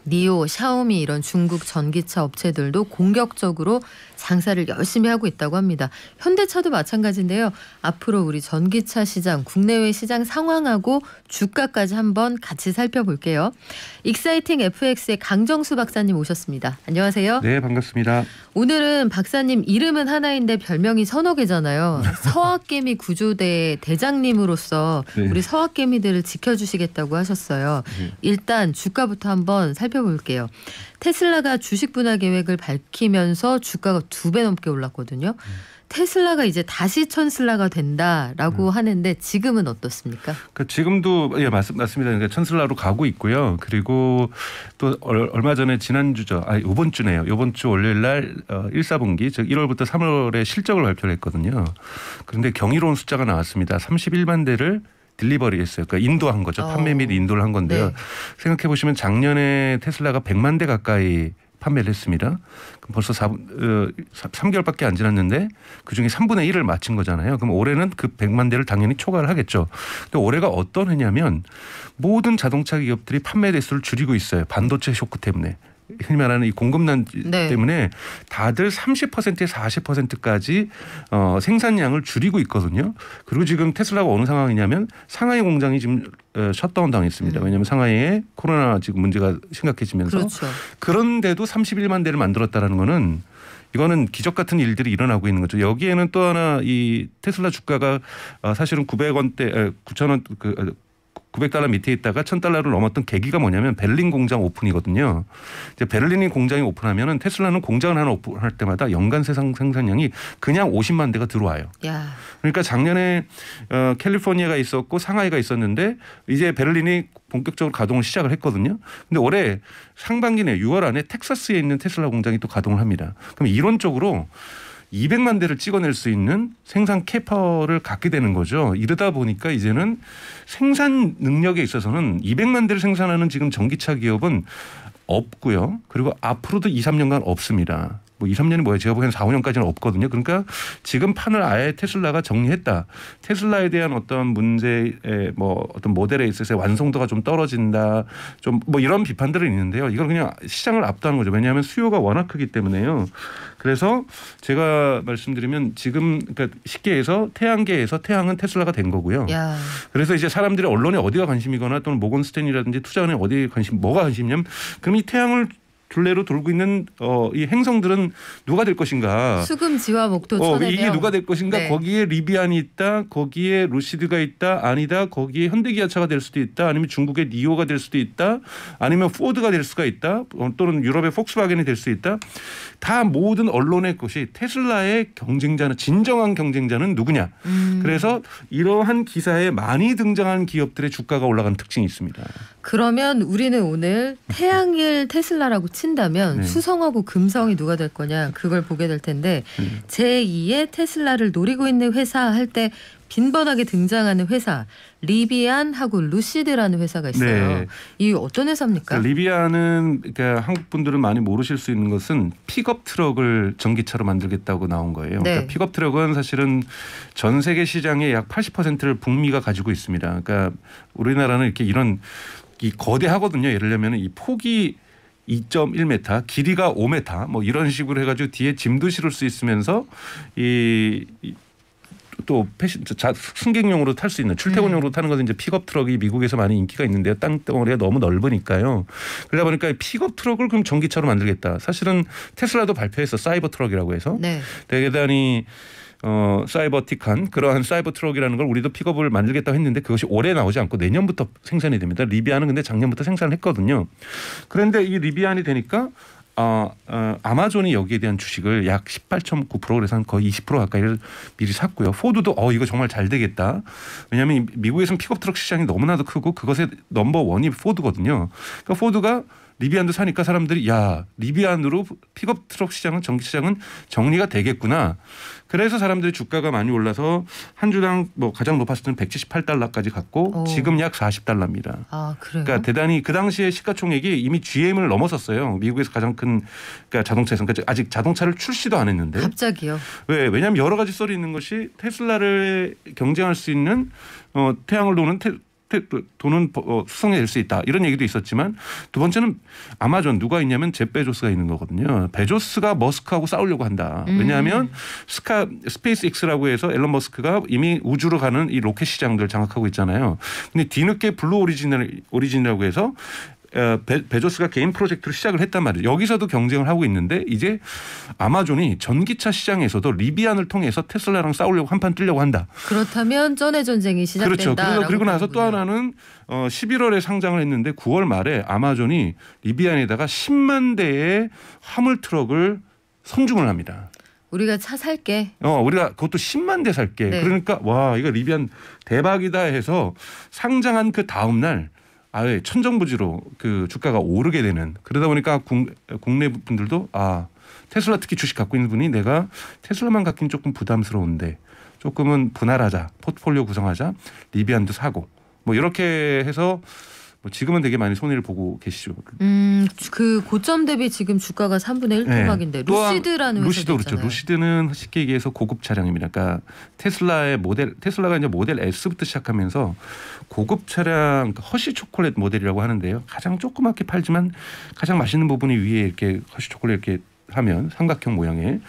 니오, 샤오미 이런 중국 전기차 업체들도 공격적으로 장사를 열심히 하고 있다고 합니다. 현대차도 마찬가지인데요. 앞으로 우리 전기차 시장, 국내외 시장 상황하고 주가까지 한번 같이 살펴볼게요. 익사이팅 FX의 강정수 박사님 오셨습니다. 안녕하세요. 네, 반갑습니다. 오늘은 박사님 이름은 하나인데 별명이 서너 개잖아요. 서학개미 구조대 대장님으로서 네. 우리 서학개미들을 지켜주시겠다고 하셨어요. 네. 일단 주가부터 한번 살펴볼게요. 테슬라가 주식 분할 계획을 밝히면서 주가가 2배 넘게 올랐거든요. 테슬라가 이제 다시 천슬라가 된다라고 하는데 지금은 어떻습니까? 그러니까 지금도 예 맞습니다. 그러니까 천슬라로 가고 있고요. 그리고 또 얼마 전에 지난주죠. 이번 주네요. 이번 주 월요일 날 1사분기 즉 1월부터 3월에 실적을 발표를 했거든요. 그런데 경이로운 숫자가 나왔습니다. 31만 대를 딜리버리했어요. 그러니까 인도한 거죠. 판매 및 인도를 한 건데요. 네. 생각해 보시면 작년에 테슬라가 100만 대 가까이 판매를 했습니다. 그럼 벌써 3개월밖에 안 지났는데 그중에 3분의 1을 마친 거잖아요. 그럼 올해는 그 100만 대를 당연히 초과를 하겠죠. 근데 올해가 어떤 해냐면 모든 자동차 기업들이 판매 대수를 줄이고 있어요. 반도체 쇼크 때문에. 흔히 말하는 이 공급난 네. 때문에 다들 30%에서 40%까지 생산량을 줄이고 있거든요. 그리고 지금 테슬라가 어느 상황이냐면 상하이 공장이 지금 셧다운 당했습니다. 왜냐하면 상하이에 코로나 지금 문제가 심각해지면서 그렇죠. 그런데도 31만 대를 만들었다라는 거는 이거는 기적 같은 일들이 일어나고 있는 거죠. 여기에는 또 하나 이 테슬라 주가가 사실은 900원, 9,000원 900달러 밑에 있다가 1,000달러를 넘었던 계기가 뭐냐면 베를린 공장 오픈이거든요. 이제 베를린 공장이 오픈하면은 테슬라는 공장을 하나 오픈할 때마다 연간 세상 생산량이 그냥 50만 대가 들어와요. 야. 그러니까 작년에 캘리포니아가 있었고 상하이가 있었는데 이제 베를린이 본격적으로 가동을 시작을 했거든요. 근데 올해 상반기 내 6월 안에 텍사스에 있는 테슬라 공장이 또 가동을 합니다. 그럼 이론적으로 200만 대를 찍어낼 수 있는 생산 캐퍼를 갖게 되는 거죠. 이러다 보니까 이제는 생산 능력에 있어서는 200만 대를 생산하는 지금 전기차 기업은 없고요. 그리고 앞으로도 2, 3년간 없습니다. 뭐 2, 3년이 뭐예요? 제가 보기에는 4, 5년까지는 없거든요. 그러니까 지금 판을 아예 테슬라가 정리했다. 테슬라에 대한 어떤 문제에 뭐 어떤 모델에 있어서 완성도가 좀 떨어진다. 좀 뭐 이런 비판들은 있는데요. 이건 그냥 시장을 압도하는 거죠. 왜냐하면 수요가 워낙 크기 때문에요. 그래서 제가 말씀드리면 지금 그러니까 쉽게 해서 태양계에서 태양은 테슬라가 된 거고요. 야. 그래서 이제 사람들이 언론에 어디가 관심이거나 또는 모건스탠이라든지 투자은행 어디에 관심 뭐가 관심이냐면 그럼 이 태양을 둘레로 돌고 있는 이 행성들은 누가 될 것인가. 수금지와 목도 쳐내면. 이게 누가 될 것인가. 네. 거기에 리비안이 있다. 거기에 루시드가 있다. 아니다. 거기에 현대기아차가 될 수도 있다. 아니면 중국의 니오가 될 수도 있다. 아니면 포드가 될 수가 있다. 또는 유럽의 폭스바겐이 될 수 있다. 다 모든 언론의 것이 테슬라의 경쟁자는 진정한 경쟁자는 누구냐. 그래서 이러한 기사에 많이 등장한 기업들의 주가가 올라간 특징이 있습니다. 그러면 우리는 오늘 태양일 테슬라라고 친다면 네. 수성하고 금성이 누가 될 거냐 그걸 보게 될 텐데 제2의 테슬라를 노리고 있는 회사 할 때 빈번하게 등장하는 회사 리비안하고 루시드라는 회사가 있어요. 네. 이 어떤 회사입니까? 리비안은 그러니까 한국 분들은 많이 모르실 수 있는 것은 픽업 트럭을 전기차로 만들겠다고 나온 거예요. 네. 그러니까 픽업 트럭은 사실은 전 세계 시장의 약 80%를 북미가 가지고 있습니다. 그러니까 우리나라는 이렇게 이런 이 거대하거든요. 예를 들면 이 폭이 2.1m, 길이가 5m, 뭐 이런 식으로 해가지고 뒤에 짐도 실을 수 있으면서 또 승객용으로 탈 수 있는 출퇴근용으로 타는 것은 이제 픽업 트럭이 미국에서 많이 인기가 있는데요. 땅덩어리가 너무 넓으니까요. 그러다 보니까 픽업 트럭을 그럼 전기차로 만들겠다. 사실은 테슬라도 발표했어. 사이버 트럭이라고 해서 네. 대단히 사이버틱한 그러한 사이버 트럭이라는 걸 우리도 픽업을 만들겠다고 했는데 그것이 올해 나오지 않고 내년부터 생산이 됩니다. 리비안은 근데 작년부터 생산을 했거든요. 그런데 이 리비안이 되니까 아마존이 여기에 대한 주식을 약 18.9% 그래서 한 거의 20% 가까이를 미리 샀고요. 포드도 이거 정말 잘 되겠다. 왜냐하면 미국에서는 픽업 트럭 시장이 너무나도 크고 그것의 넘버원이 포드거든요. 그러니까 포드가 리비안도 사니까 사람들이 야 리비안으로 픽업 트럭 시장은 전기 시장은 정리가 되겠구나. 그래서 사람들이 주가가 많이 올라서 한 주당 뭐 가장 높았을 때는 178달러까지 갔고 지금 약 40달러입니다. 아, 그래요? 그러니까 대단히 그 당시에 시가총액이 이미 GM을 넘어섰어요. 미국에서 가장 큰 그러니까 자동차에서 그러니까 아직 자동차를 출시도 안 했는데. 갑자기요? 왜냐하면 여러 가지 썰이 있는 것이 테슬라를 경쟁할 수 있는 태양을 도는 돈은 수성해질 수 있다. 이런 얘기도 있었지만 두 번째는 아마존 누가 있냐면 제 베조스가 있는 거거든요. 베조스가 머스크하고 싸우려고 한다. 왜냐하면 스페이스X라고 해서 앨런 머스크가 이미 우주로 가는 이 로켓 시장들 장악하고 있잖아요. 근데 뒤늦게 블루 오리진이라고 해서 베조스가 개인 프로젝트를 시작을 했단 말이에요. 여기서도 경쟁을 하고 있는데 이제 아마존이 전기차 시장에서도 리비안을 통해서 테슬라랑 싸우려고 한판 뜨려고 한다. 그렇다면 전의 전쟁이 시작된다. 그렇죠. 그리고 나서 또 하나는 11월에 상장을 했는데 9월 말에 아마존이 리비안에다가 10만 대의 화물 트럭을 선주문을 합니다. 우리가 차 살게. 우리가 그것도 10만 대 살게. 네. 그러니까 와 이거 리비안 대박이다 해서 상장한 그 다음 날 아예 천정부지로 그 주가가 오르게 되는 그러다 보니까 국내 분들도 테슬라 특히 주식 갖고 있는 분이 내가 테슬라만 갖기는 조금 부담스러운데 조금은 분할하자 포트폴리오 구성하자 리비안도 사고 뭐 이렇게 해서 뭐 지금은 되게 많이 손해를 보고 계시죠. 그 고점 대비 지금 주가가 3분의 1 토막인데 네. 루시드라는 루시드 그렇죠. 루시드는 쉽게 얘기해서 고급 차량입니다. 그러니까 테슬라가 이제 모델 S부터 시작하면서 고급 차량 허쉬 초콜릿 모델이라고 하는데요. 가장 조그맣게 팔지만 가장 맛있는 부분이 위에 이렇게 허쉬 초콜릿 이렇게 하면 삼각형 모양의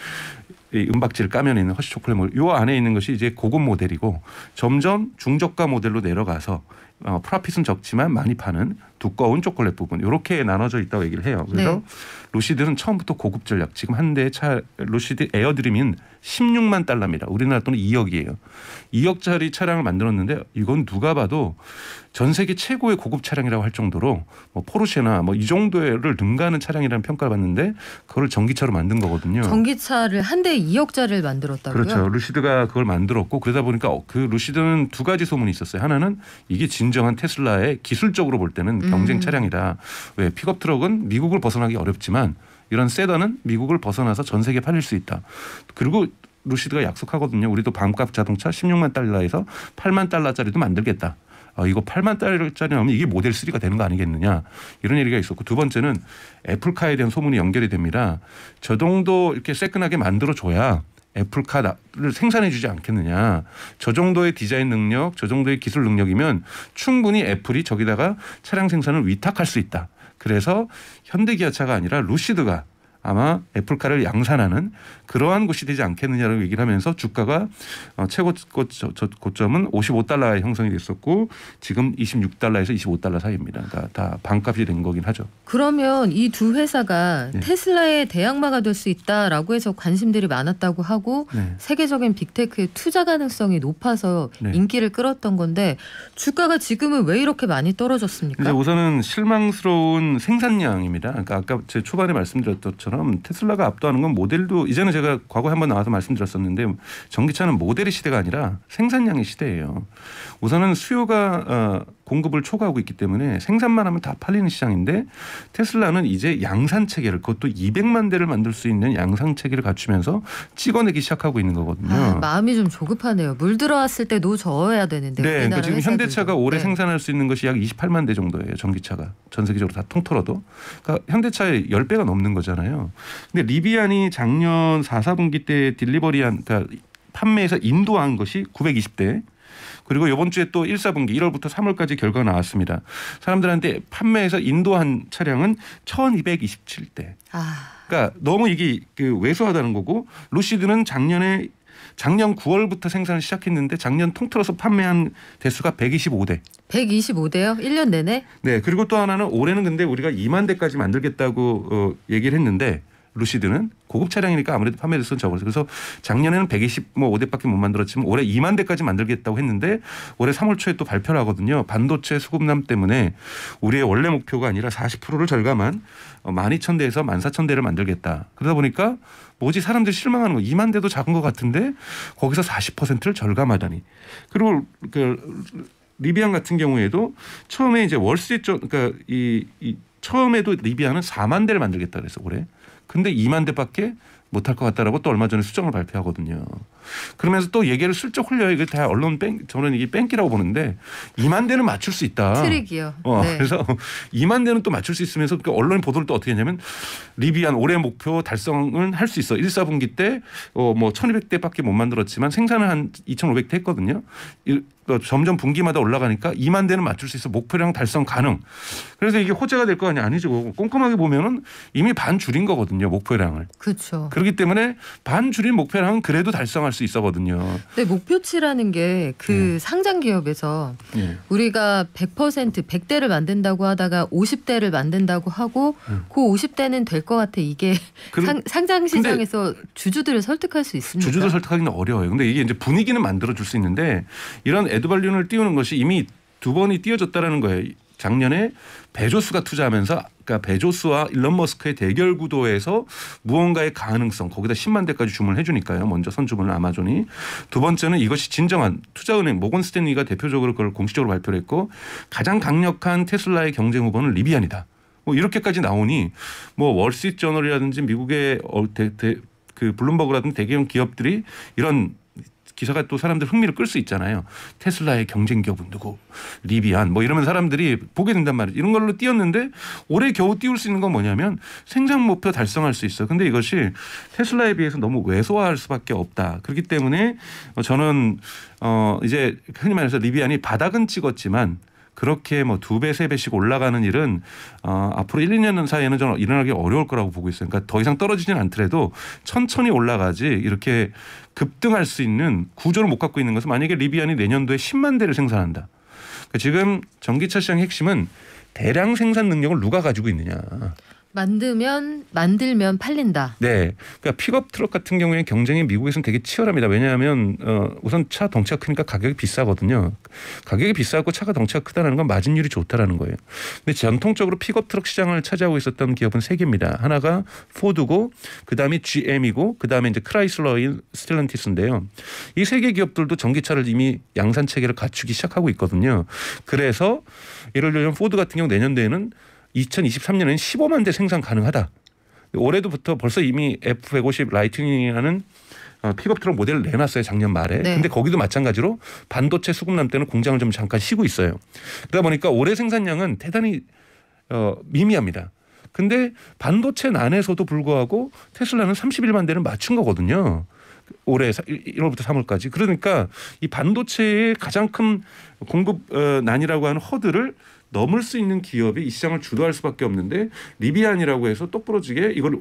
이 은박지를 까면 있는 허쉬 초콜릿 요 안에 있는 것이 이제 고급 모델이고 점점 중저가 모델로 내려가서 프라핏은 적지만 많이 파는 두꺼운 초콜릿 부분 이렇게 나눠져 있다고 얘기를 해요. 그래서 네. 루시드는 처음부터 고급 전략. 지금 한 대의 차 루시드 에어드림인 16만 달러입니다. 우리나라 돈은 2억이에요. 2억짜리 차량을 만들었는데 이건 누가 봐도 전 세계 최고의 고급 차량이라고 할 정도로 뭐 포르쉐나 뭐 이 정도를 능가하는 차량이라는 평가를 받는데 그걸 전기차로 만든 거거든요. 전기차를 한 대에 2억짜리를 만들었다고요? 그렇죠. 루시드가 그걸 만들었고 그러다 보니까 그 루시드는 두 가지 소문이 있었어요. 하나는 이게 진정한 테슬라의 기술적으로 볼 때는 경쟁 차량이다. 왜 픽업 트럭은 미국을 벗어나기 어렵지만 이런 세단은 미국을 벗어나서 전 세계에 팔릴 수 있다. 그리고 루시드가 약속하거든요. 우리도 반값 자동차 16만 달러에서 8만 달러짜리도 만들겠다. 이거 8만 달러짜리 나오면 이게 모델 3가 되는 거 아니겠느냐 이런 얘기가 있었고 두 번째는 애플카에 대한 소문이 연결이 됩니다. 저 정도 이렇게 새끈하게 만들어줘야 애플카를 생산해 주지 않겠느냐. 저 정도의 디자인 능력, 저 정도의 기술 능력이면 충분히 애플이 저기다가 차량 생산을 위탁할 수 있다. 그래서 현대기아차가 아니라 루시드가 아마 애플카를 양산하는 그러한 곳이 되지 않겠느냐라고 얘기를 하면서 주가가 최고 고점은 55달러에 형성이 됐었고 지금 26달러에서 25달러 사이입니다. 그러니까 다 반값이 된 거긴 하죠. 그러면 이 두 회사가 네. 테슬라의 대항마가 될 수 있다라고 해서 관심들이 많았다고 하고 네. 세계적인 빅테크의 투자 가능성이 높아서 네. 인기를 끌었던 건데 주가가 지금은 왜 이렇게 많이 떨어졌습니까? 이제 우선은 실망스러운 생산량입니다. 그러니까 아까 제 초반에 말씀드렸던 테슬라가 압도하는 건 모델도 이제는 제가 과거에 한번 나와서 말씀드렸었는데 전기차는 모델의 시대가 아니라 생산량의 시대예요. 우선은 수요가 공급을 초과하고 있기 때문에 생산만 하면 다 팔리는 시장인데 테슬라는 이제 양산 체계를 그것도 200만 대를 만들 수 있는 양산 체계를 갖추면서 찍어내기 시작하고 있는 거거든요. 마음이 좀 조급하네요. 물 들어왔을 때 노 저어야 되는데. 네, 그러니까 지금 현대차가 올해 네. 생산할 수 있는 것이 약 28만 대 정도예요. 전기차가 전 세계적으로 다 통틀어도. 그러니까 현대차의 10배가 넘는 거잖아요. 근데 리비안이 작년 4분기 때 딜리버리한 그러니까 판매에서 인도한 것이 920대. 그리고 이번 주에 또 1분기 1월부터 3월까지 결과가 나왔습니다. 사람들한테 판매해서 인도한 차량은 1227대. 그러니까 너무 이게 왜소하다는 거고 루시드는 작년 9월부터 생산을 시작했는데 작년 통틀어서 판매한 대수가 125대. 125대요? 1년 내내? 네. 그리고 또 하나는 올해는 근데 우리가 2만 대까지 만들겠다고 얘기를 했는데 루시드는 고급 차량이니까 아무래도 판매 대수는 적어서 그래서 작년에는 125대밖에 못 만들었지만 올해 2만 대까지 만들겠다고 했는데 올해 3월 초에 또 발표를 하거든요. 반도체 수급난 때문에 우리의 원래 목표가 아니라 40%를 절감한 12,000대에서 14,000대를 만들겠다. 그러다 보니까 뭐지 사람들이 실망하는 거 2만 대도 작은 것 같은데 거기서 40%를 절감하다니. 그리고 리비안 같은 경우에도 처음에 이제 그러니까 처음에도 리비안은 4만 대를 만들겠다 그래서 올해. 근데 2만 대밖에 못할 것 같다라고 또 얼마 전에 수정을 발표하거든요. 그러면서 또 얘기를 슬쩍 흘려요. 이거 다 언론 저는 이게 뺑기라고 보는데 2만 대는 맞출 수 있다. 트릭이요. 네. 그래서 2만 대는 또 맞출 수 있으면서 언론 보도를 또 어떻게 했냐면 리비안 올해 목표 달성은 할 수 있어. 1분기 때 뭐 1,200대밖에 못 만들었지만 생산을 한 2,500대 했거든요. 점점 분기마다 올라가니까 2만 대는 맞출 수 있어. 목표량 달성 가능. 그래서 이게 호재가 될 거 아니죠. 꼼꼼하게 보면은 이미 반 줄인 거거든요. 목표량을. 그렇죠. 그렇기 때문에 반 줄인 목표량은 그래도 달성할 수 있어거든요. 네, 목표치라는 게 네. 상장 기업에서 네. 우리가 100대를 만든다고 하다가 50대를 만든다고 하고 그 50대는 될 것 같아. 이게 상장 시장에서 주주들을 설득할 수 있습니까? 주주들 설득하기는 어려워요. 근데 이게 이제 분위기는 만들어줄 수 있는데 이런 애드밸류를 띄우는 것이 이미 두 번이 띄워졌다라는 거예요. 작년에 베조스가 투자하면서 그러니까 베조스와 일론 머스크의 대결 구도에서 무언가의 가능성 거기다 10만 대까지 주문을 해주니까요. 먼저 선주문을 아마존이. 두 번째는 이것이 진정한 투자은행 모건스탠리가 대표적으로 그걸 공식적으로 발표를 했고 가장 강력한 테슬라의 경쟁 후보는 리비안이다. 뭐 이렇게까지 나오니 뭐 월스트리트저널이라든지 미국의 그 블룸버그라든지 대기업 기업들이 이런 기사가 또 사람들 흥미를 끌 수 있잖아요. 테슬라의 경쟁 기업은 누구? 리비안 뭐 이러면 사람들이 보게 된단 말이죠. 이런 걸로 띄웠는데 올해 겨우 띄울 수 있는 건 뭐냐면 생산 목표 달성할 수 있어. 근데 이것이 테슬라에 비해서 너무 왜소화할 수밖에 없다. 그렇기 때문에 저는 이제 흔히 말해서 리비안이 바닥은 찍었지만 그렇게 뭐 2배, 3배씩 올라가는 일은 앞으로 1, 2년 사이에는 저는 일어나기 어려울 거라고 보고 있어요. 그러니까 더 이상 떨어지진 않더라도 천천히 올라가지 이렇게 급등할 수 있는 구조를 못 갖고 있는 것은 만약에 리비안이 내년도에 10만 대를 생산한다. 그러니까 지금 전기차 시장의 핵심은 대량 생산 능력을 누가 가지고 있느냐. 만들면 팔린다. 네. 그러니까 픽업 트럭 같은 경우에 경쟁이 미국에서는 되게 치열합니다. 왜냐하면 우선 차 덩치가 크니까 가격이 비싸거든요. 가격이 비싸고 차가 덩치가 크다는 건 마진율이 좋다라는 거예요. 근데 전통적으로 픽업 트럭 시장을 차지하고 있었던 기업은 세 개입니다. 하나가 포드고 그다음에 GM이고 그다음에 이제 크라이슬러인 스틸란티스인데요. 이 세 개 기업들도 전기차를 이미 양산 체계를 갖추기 시작하고 있거든요. 그래서 예를 들면 포드 같은 경우 내년도에는 2023년에는 15만 대 생산 가능하다. 올해도부터 벌써 이미 F-150 라이트닝이라는 픽업 트럭 모델을 내놨어요. 작년 말에. 네. 근데 거기도 마찬가지로 반도체 수급난 때는 공장을 좀 잠깐 쉬고 있어요. 그러다 보니까 올해 생산량은 대단히 미미합니다. 근데 반도체 난에서도 불구하고 테슬라는 31만 대를 맞춘 거거든요. 올해 1월부터 3월까지. 그러니까 이 반도체의 가장 큰 공급난이라고 하는 허들을 넘을 수 있는 기업이 이 시장을 주도할 수밖에 없는데 리비안이라고 해서 똑부러지게 이걸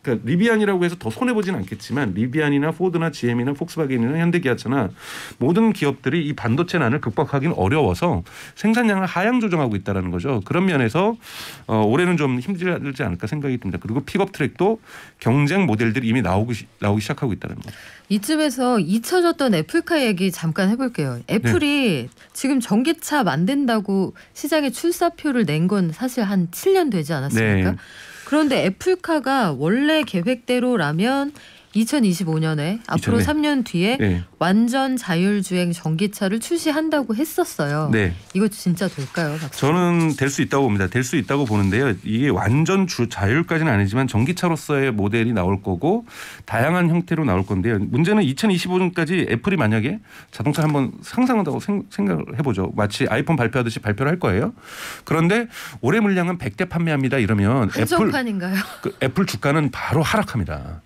그러니까 리비안이라고 해서 더 손해보진 않겠지만 리비안이나 포드나 GM이나 폭스바겐이나 현대기아차나 모든 기업들이 이 반도체 난을 극복하기는 어려워서 생산량을 하향 조정하고 있다는 거죠. 그런 면에서 올해는 좀 힘들지 않을까 생각이 듭니다. 그리고 픽업트랙도 경쟁 모델들이 이미 나오기 시작하고 있다는 거죠. 이쯤에서 잊혀졌던 애플카 얘기 잠깐 해볼게요. 애플이 네. 지금 전기차 만든다고 시장에 출사표를 낸 건 사실 한 7년 되지 않았습니까? 네. 그런데 애플카가 원래 계획대로라면 2025년에 앞으로 3년 뒤에 네. 완전 자율주행 전기차를 출시한다고 했었어요. 네. 이거 진짜 될까요? 박수. 저는 될 수 있다고 봅니다. 될 수 있다고 보는데요. 이게 완전 자율까지는 아니지만 전기차로서의 모델이 나올 거고 다양한 형태로 나올 건데요. 문제는 2025년까지 애플이 만약에 자동차를 한번 상상한다고 생각을 해보죠. 마치 아이폰 발표하듯이 발표를 할 거예요. 그런데 올해 물량은 100대 판매합니다. 이러면 한정판인가요? 애플 주가는 바로 하락합니다.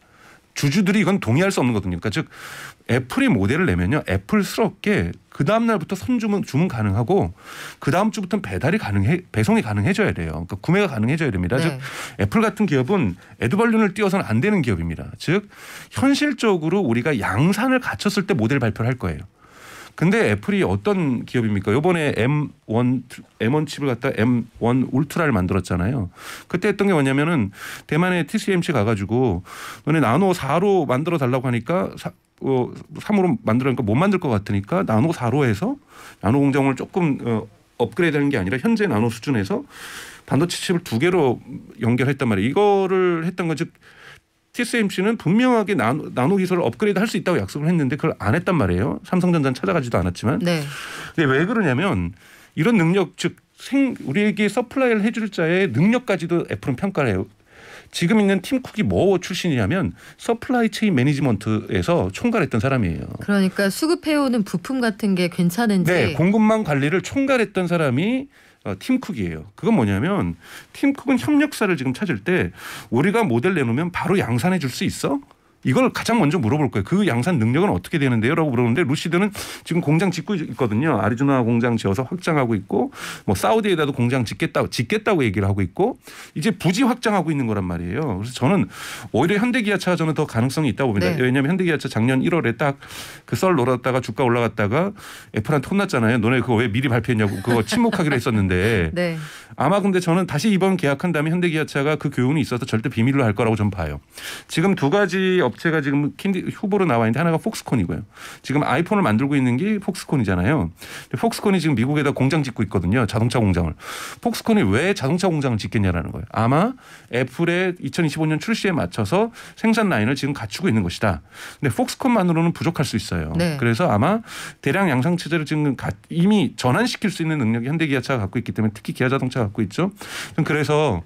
주주들이 이건 동의할 수 없는 거거든요. 그러니까 즉 애플이 모델을 내면요. 애플스럽게 그 다음 날부터 주문 가능하고 그 다음 주부터는 배송이 가능해져야 돼요. 그러니까 구매가 가능해져야 됩니다. 네. 즉 애플 같은 기업은 에드벌룬을 뛰어서는 안 되는 기업입니다. 즉 현실적으로 우리가 양산을 갖췄을 때 모델 발표를 할 거예요. 근데 애플이 어떤 기업입니까? 요번에 M1 칩을 갖다 M1 울트라를 만들었잖아요. 그때 했던 게 뭐냐면은 대만에 TSMC 가가지고 너네 나노 4로 만들어 달라고 하니까 3으로 만들으니까 못 만들 것 같으니까 나노 4로 해서 나노 공정을 조금 업그레이드 하는 게 아니라 현재 나노 수준에서 반도체 칩을 2개로 연결했단 말이에요. 이거를 했던 거 즉 TSMC는 분명하게 나노 기술을 업그레이드 할 수 있다고 약속을 했는데 그걸 안 했단 말이에요. 삼성전자는 찾아가지도 않았지만. 네. 근데 왜 그러냐면 이런 능력 즉 우리에게 서플라이를 해줄 자의 능력까지도 애플은 평가를 해요. 지금 있는 팀쿡이 뭐 출신이냐면 서플라이 체인 매니지먼트에서 총괄했던 사람이에요. 그러니까 수급해오는 부품 같은 게 괜찮은지. 네. 공급망 관리를 총괄했던 사람이 팀쿡이에요. 그건 뭐냐면 팀쿡은 협력사를 지금 찾을 때 우리가 모델 내놓으면 바로 양산해 줄 수 있어? 이걸 가장 먼저 물어볼 거예요. 그 양산 능력은 어떻게 되는데요? 라고 물어보는데 루시드는 지금 공장 짓고 있거든요. 아리조나 공장 지어서 확장하고 있고 뭐 사우디에다도 공장 짓겠다고 얘기를 하고 있고 이제 부지 확장하고 있는 거란 말이에요. 그래서 저는 오히려 현대기아차가 저는 더 가능성이 있다고 봅니다. 네. 왜냐하면 현대기아차 작년 1월에 딱 그 썰 놀았다가 주가 올라갔다가 애플한테 혼났잖아요. 너네 그거 왜 미리 발표했냐고 그거 침묵하기로 했었는데 네. 아마 근데 저는 다시 이번 계약한 다음에 현대기아차가 그 교훈이 있어서 절대 비밀로 할 거라고 좀 봐요. 지금 두 가지 업체가 지금 후보로 나와 있는데 하나가 폭스콘이고요. 지금 아이폰을 만들고 있는 게 폭스콘이잖아요. 폭스콘이 지금 미국에다 공장 짓고 있거든요. 자동차 공장을. 폭스콘이 왜 자동차 공장을 짓겠냐라는 거예요. 아마 애플의 2025년 출시에 맞춰서 생산 라인을 지금 갖추고 있는 것이다. 근데 폭스콘만으로는 부족할 수 있어요. 네. 그래서 아마 대량 양산 체제를 지금 이미 전환시킬 수 있는 능력이 현대기아차가 갖고 있기 때문에 특히 기아 자동차가 갖고 있죠. 그래서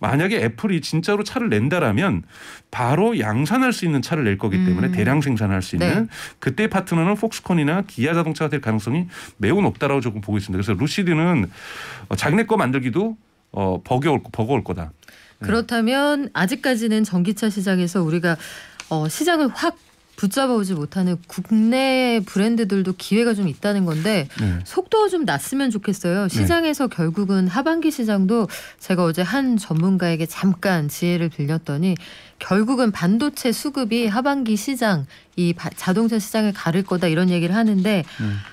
만약에 애플이 진짜로 차를 낸다라면 바로 양산할 수 수 있는 차를 낼 거기 때문에 대량 생산할 수 있는 네. 그때 파트너는 폭스콘이나 기아 자동차가 될 가능성이 매우 높다라고 조금 보고 있습니다. 그래서 루시드는 자기네 거 만들기도 버거울 거다. 그렇다면 아직까지는 전기차 시장에서 우리가 시장을 확 붙잡아오지 못하는 국내 브랜드들도 기회가 좀 있다는 건데 네. 속도가 좀 났으면 좋겠어요. 시장에서 네. 결국은 하반기 시장도 제가 어제 한 전문가에게 잠깐 지혜를 빌렸더니 결국은 반도체 수급이 하반기 시장, 이 자동차 시장을 가를 거다 이런 얘기를 하는데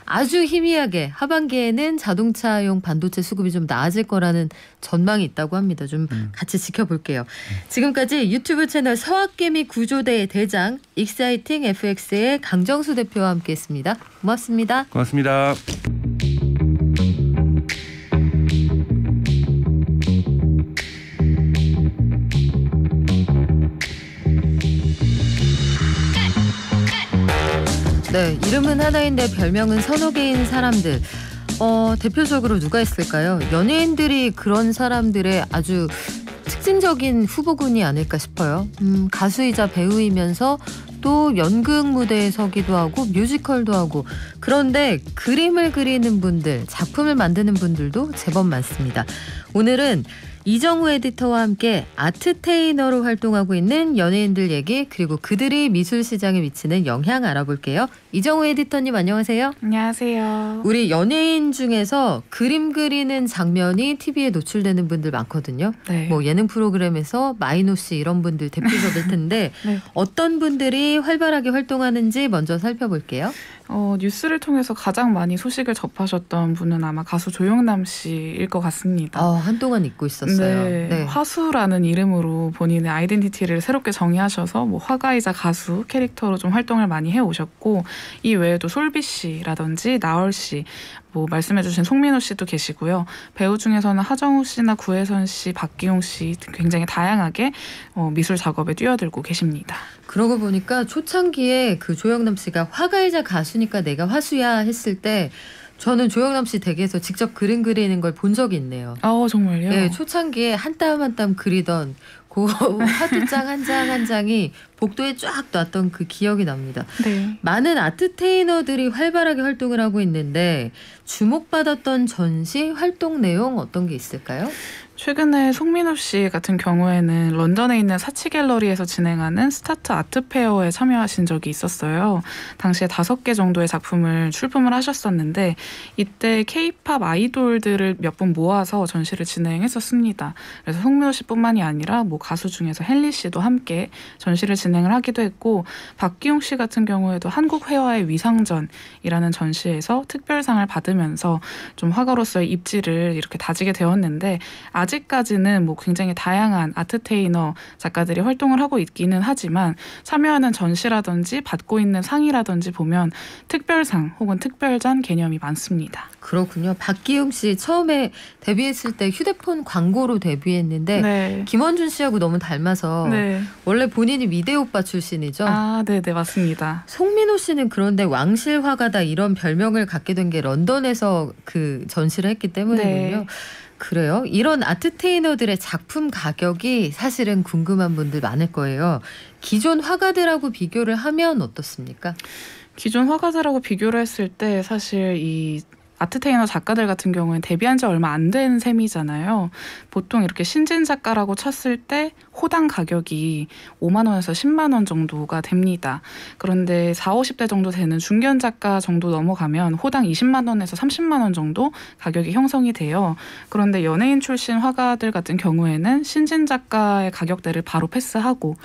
아주 희미하게 하반기에는 자동차용 반도체 수급이 좀 나아질 거라는 전망이 있다고 합니다. 좀 같이 지켜볼게요. 지금까지 유튜브 채널 서학개미 구조대의 대장 익사이팅 FX의 강정수 대표와 함께했습니다. 고맙습니다. 고맙습니다. 네, 이름은 하나인데 별명은 서너 개인 사람들. 대표적으로 누가 있을까요? 연예인들이 그런 사람들의 아주 특징적인 후보군이 아닐까 싶어요. 가수이자 배우이면서 또 연극 무대에 서기도 하고 뮤지컬도 하고 그런데 그림을 그리는 분들, 작품을 만드는 분들도 제법 많습니다. 오늘은 이정우 에디터와 함께 아트테이너로 활동하고 있는 연예인들 얘기 그리고 그들이 미술 시장에 미치는 영향 알아볼게요. 이정우 에디터님 안녕하세요. 안녕하세요. 우리 연예인 중에서 그림 그리는 장면이 TV에 노출되는 분들 많거든요. 네. 뭐 예능 프로그램에서 마이노 씨 이런 분들 대표적일 텐데 네. 어떤 분들이 활발하게 활동하는지 먼저 살펴볼게요. 뉴스를 통해서 가장 많이 소식을 접하셨던 분은 아마 가수 조영남 씨일 것 같습니다. 한동안 잊고 있었어요. 네, 네. 화수라는 이름으로 본인의 아이덴티티를 새롭게 정의하셔서 뭐 화가이자 가수 캐릭터로 좀 활동을 많이 해오셨고 이 외에도 솔비 씨라든지 나얼 씨, 뭐 말씀해주신 송민호 씨도 계시고요. 배우 중에서는 하정우 씨나 구혜선 씨, 박기용 씨 굉장히 다양하게 미술 작업에 뛰어들고 계십니다. 그러고 보니까 초창기에 그 조영남 씨가 화가이자 가수니까 내가 화수야 했을 때 저는 조영남 씨 댁에서 직접 그림 그리는 걸 본 적이 있네요. 정말요? 네, 초창기에 한 땀 한 땀 그리던 그 화두장 한 장 한 장이 복도에 쫙 놨던 그 기억이 납니다. 네. 많은 아트테이너들이 활발하게 활동을 하고 있는데 주목받았던 전시 활동 내용 어떤 게 있을까요? 최근에 송민호 씨 같은 경우에는 런던에 있는 사치 갤러리에서 진행하는 스타트 아트페어에 참여하신 적이 있었어요. 당시에 5개 정도의 작품을 출품을 하셨었는데 이때 K-팝 아이돌들을 몇 분 모아서 전시를 진행했었습니다. 그래서 송민호 씨뿐만이 아니라 뭐 가수 중에서 헨리 씨도 함께 전시를 진행을 하기도 했고 박기용 씨 같은 경우에도 한국 회화의 위상전이라는 전시에서 특별상을 받으면서 좀 화가로서의 입지를 이렇게 다지게 되었는데 아직까지는 뭐 굉장히 다양한 아트테이너 작가들이 활동을 하고 있기는 하지만 참여하는 전시라든지 받고 있는 상이라든지 보면 특별상 혹은 특별전 개념이 많습니다. 그렇군요. 박기웅 씨 처음에 데뷔했을 때 휴대폰 광고로 데뷔했는데 네. 김원준 씨하고 너무 닮아서 네. 원래 본인이 미대 오빠 출신이죠? 아, 네네 맞습니다. 송민호 씨는 그런데 왕실 화가다 이런 별명을 갖게 된 게 런던에서 그 전시를 했기 때문이군요. 네. 그래요? 이런 아트테이너들의 작품 가격이 사실은 궁금한 분들 많을 거예요. 기존 화가들하고 비교를 하면 어떻습니까? 기존 화가들하고 비교를 했을 때 사실 이 아트테이너 작가들 같은 경우에는 데뷔한 지 얼마 안 된 셈이잖아요. 보통 이렇게 신진 작가라고 쳤을 때 호당 가격이 5만 원에서 10만 원 정도가 됩니다. 그런데 40, 50대 정도 되는 중견 작가 정도 넘어가면 호당 20만 원에서 30만 원 정도 가격이 형성이 돼요. 그런데 연예인 출신 화가들 같은 경우에는 신진 작가의 가격대를 바로 패스하고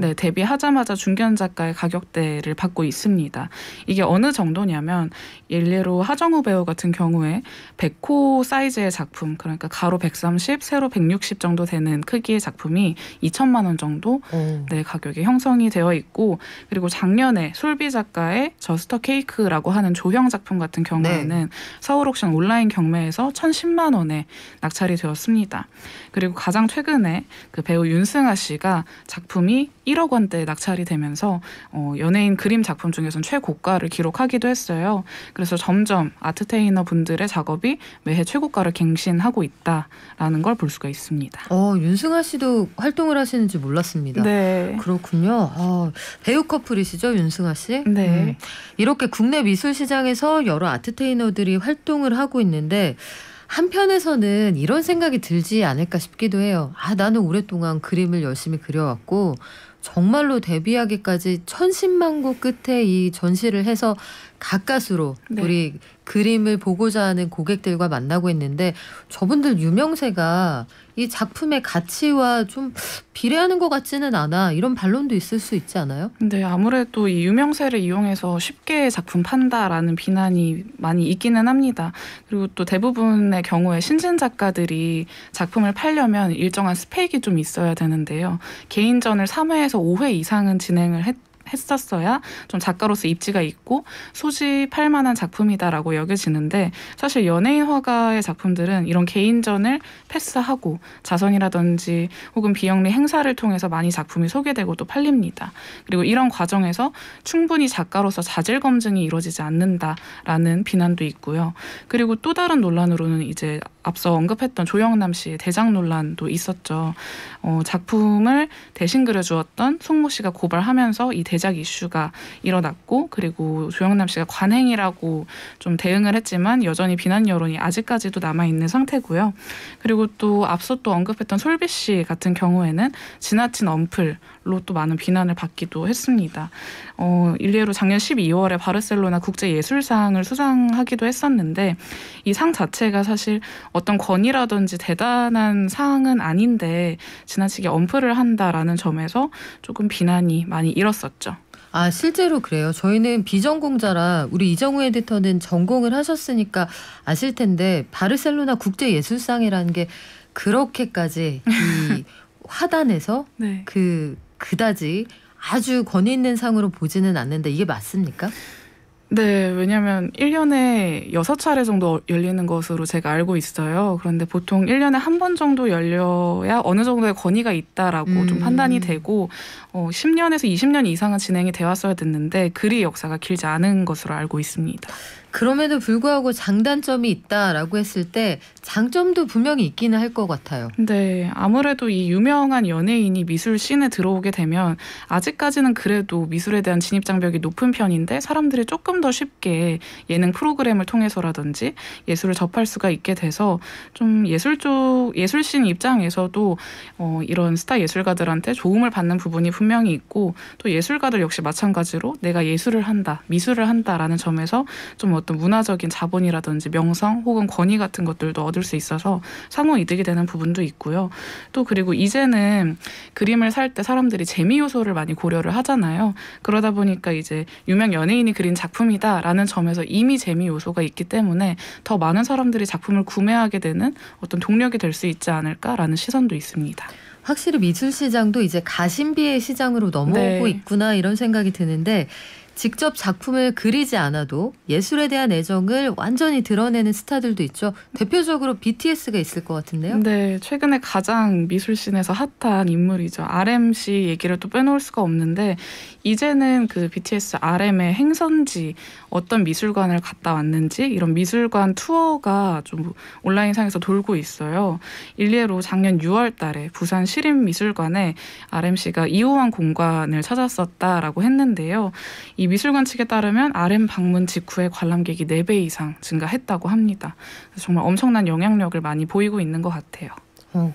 네, 데뷔하자마자 중견 작가의 가격대를 받고 있습니다. 이게 어느 정도냐면 일례로 하정우 배우가 같은 경우에 100호 사이즈의 작품, 그러니까 가로 130, 세로 160 정도 되는 크기의 작품이 2천만 원 정도 네, 가격이 형성이 되어 있고 그리고 작년에 솔비 작가의 저스터 케이크라고 하는 조형 작품 같은 경우에는 네. 서울 옥션 온라인 경매에서 1,010만 원에 낙찰이 되었습니다. 그리고 가장 최근에 그 배우 윤승아 씨가 작품이 1억 원대에 낙찰이 되면서 연예인 그림 작품 중에서는 최고가를 기록하기도 했어요. 그래서 점점 아트테이너 분들의 작업이 매해 최고가를 갱신하고 있다라는 걸 볼 수가 있습니다. 윤승아 씨도 활동을 하시는지 몰랐습니다. 네. 그렇군요. 배우 커플이시죠, 윤승아 씨? 네. 이렇게 국내 미술 시장에서 여러 아트테이너들이 활동을 하고 있는데 한편에서는 이런 생각이 들지 않을까 싶기도 해요. 나는 오랫동안 그림을 열심히 그려왔고 정말로 데뷔하기까지 천신만고 끝에 이 전시를 해서 가까스로 우리 그림을 보고자 하는 고객들과 만나고 있는데 저분들 유명세가 이 작품의 가치와 좀 비례하는 것 같지는 않아. 이런 반론도 있을 수 있지 않아요? 네, 아무래도 이 유명세를 이용해서 쉽게 작품 판다라는 비난이 많이 있기는 합니다. 그리고 또 대부분의 경우에 신진 작가들이 작품을 팔려면 일정한 스펙이 좀 있어야 되는데요. 개인전을 3회에서 5회 이상은 진행을 했었어야 좀 작가로서 입지가 있고 소집할 만한 작품이다라고 여겨지는데 사실 연예인 화가의 작품들은 이런 개인전을 패스하고 자선이라든지 혹은 비영리 행사를 통해서 많이 작품이 소개되고 또 팔립니다. 그리고 이런 과정에서 충분히 작가로서 자질 검증이 이루어지지 않는다라는 비난도 있고요. 그리고 또 다른 논란으로는 이제 앞서 언급했던 조영남 씨의 대작 논란도 있었죠. 작품을 대신 그려주었던 송모 씨가 고발하면서 이 대작 이슈가 일어났고 그리고 조영남 씨가 관행이라고 좀 대응을 했지만 여전히 비난 여론이 아직까지도 남아있는 상태고요. 그리고 또 앞서 또 언급했던 솔비 씨 같은 경우에는 지나친 언플로 또 많은 비난을 받기도 했습니다. 일례로 작년 12월에 바르셀로나 국제예술상을 수상하기도 했었는데 이 상 자체가 사실 어떤 권위라든지 대단한 사항은 아닌데 지나치게 언플을 한다라는 점에서 조금 비난이 많이 일었었죠. 실제로 그래요. 저희는 비전공자라 우리 이정우 에디터는 전공을 하셨으니까 아실 텐데 바르셀로나 국제예술상이라는 게 그렇게까지 이 화단에서 그다지 아주 권위 있는 상으로 보지는 않는데 이게 맞습니까? 네, 왜냐하면 1년에 6차례 정도 열리는 것으로 제가 알고 있어요. 그런데 보통 1년에 한 번 정도 열려야 어느 정도의 권위가 있다라고 좀 판단이 되고 10년에서 20년 이상은 진행이 되었어야 됐는데 그리 역사가 길지 않은 것으로 알고 있습니다. 그럼에도 불구하고 장단점이 있다라고 했을 때 장점도 분명히 있기는 할 것 같아요. 네, 아무래도 이 유명한 연예인이 미술 씬에 들어오게 되면 아직까지는 그래도 미술에 대한 진입장벽이 높은 편인데 사람들이 조금 더 쉽게 예능 프로그램을 통해서라든지 예술을 접할 수가 있게 돼서 좀 예술씬 입장에서도 이런 스타 예술가들한테 조음을 받는 부분이 분명히 있고 또 예술가들 역시 마찬가지로 내가 예술을 한다, 미술을 한다라는 점에서 좀 어떤 문화적인 자본이라든지 명성 혹은 권위 같은 것들도 얻을 수 있어서 상호 이득이 되는 부분도 있고요. 또 그리고 이제는 그림을 살 때 사람들이 재미 요소를 많이 고려를 하잖아요. 그러다 보니까 이제 유명 연예인이 그린 작품이다라는 점에서 이미 재미 요소가 있기 때문에 더 많은 사람들이 작품을 구매하게 되는 어떤 동력이 될 수 있지 않을까라는 시선도 있습니다. 확실히 미술 시장도 이제 가심비의 시장으로 넘어오고 있구나 이런 생각이 드는데 직접 작품을 그리지 않아도 예술에 대한 애정을 완전히 드러내는 스타들도 있죠. 대표적으로 BTS가 있을 것 같은데요. 네, 최근에 가장 미술씬에서 핫한 인물이죠. RM 씨 얘기를 또 빼놓을 수가 없는데 이제는 그 BTS RM의 행선지 어떤 미술관을 갔다 왔는지 이런 미술관 투어가 좀 온라인상에서 돌고 있어요. 일례로 작년 6월 달에 부산 시립미술관에 RM 씨가 2호환 공간을 찾았었다라고 했는데요. 이 미술관 측에 따르면 RM 방문 직후에 관람객이 4배 이상 증가했다고 합니다. 그래서 정말 엄청난 영향력을 많이 보이고 있는 것 같아요.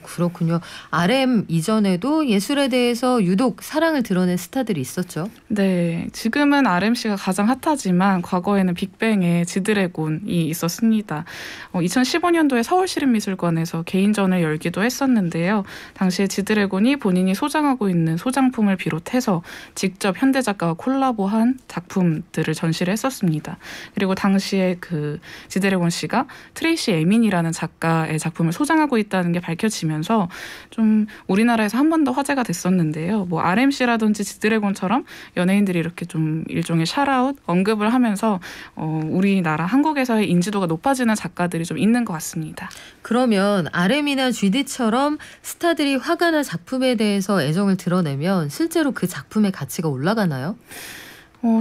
그렇군요. RM 이전에도 예술에 대해서 유독 사랑을 드러낸 스타들이 있었죠. 네. 지금은 RM씨가 가장 핫하지만 과거에는 빅뱅의 지드래곤이 있었습니다. 2015년도에 서울시립미술관에서 개인전을 열기도 했었는데요. 당시에 지드래곤이 본인이 소장하고 있는 소장품을 비롯해서 직접 현대작가와 콜라보한 작품들을 전시를 했었습니다. 그리고 당시에 그 지드래곤 씨가 트레이시 에민이라는 작가의 작품을 소장하고 있다는 게 밝혀졌습니다. 좁혀지면서 좀 우리나라에서 한 번 더 화제가 됐었는데요. 뭐 RMC라든지 지드래곤처럼 연예인들이 이렇게 좀 일종의 샤라웃 언급을 하면서 우리나라 한국에서의 인지도가 높아지는 작가들이 좀 있는 것 같습니다. 그러면 RM이나 GD처럼 스타들이 화가 나 작품에 대해서 애정을 드러내면 실제로 그 작품의 가치가 올라가나요?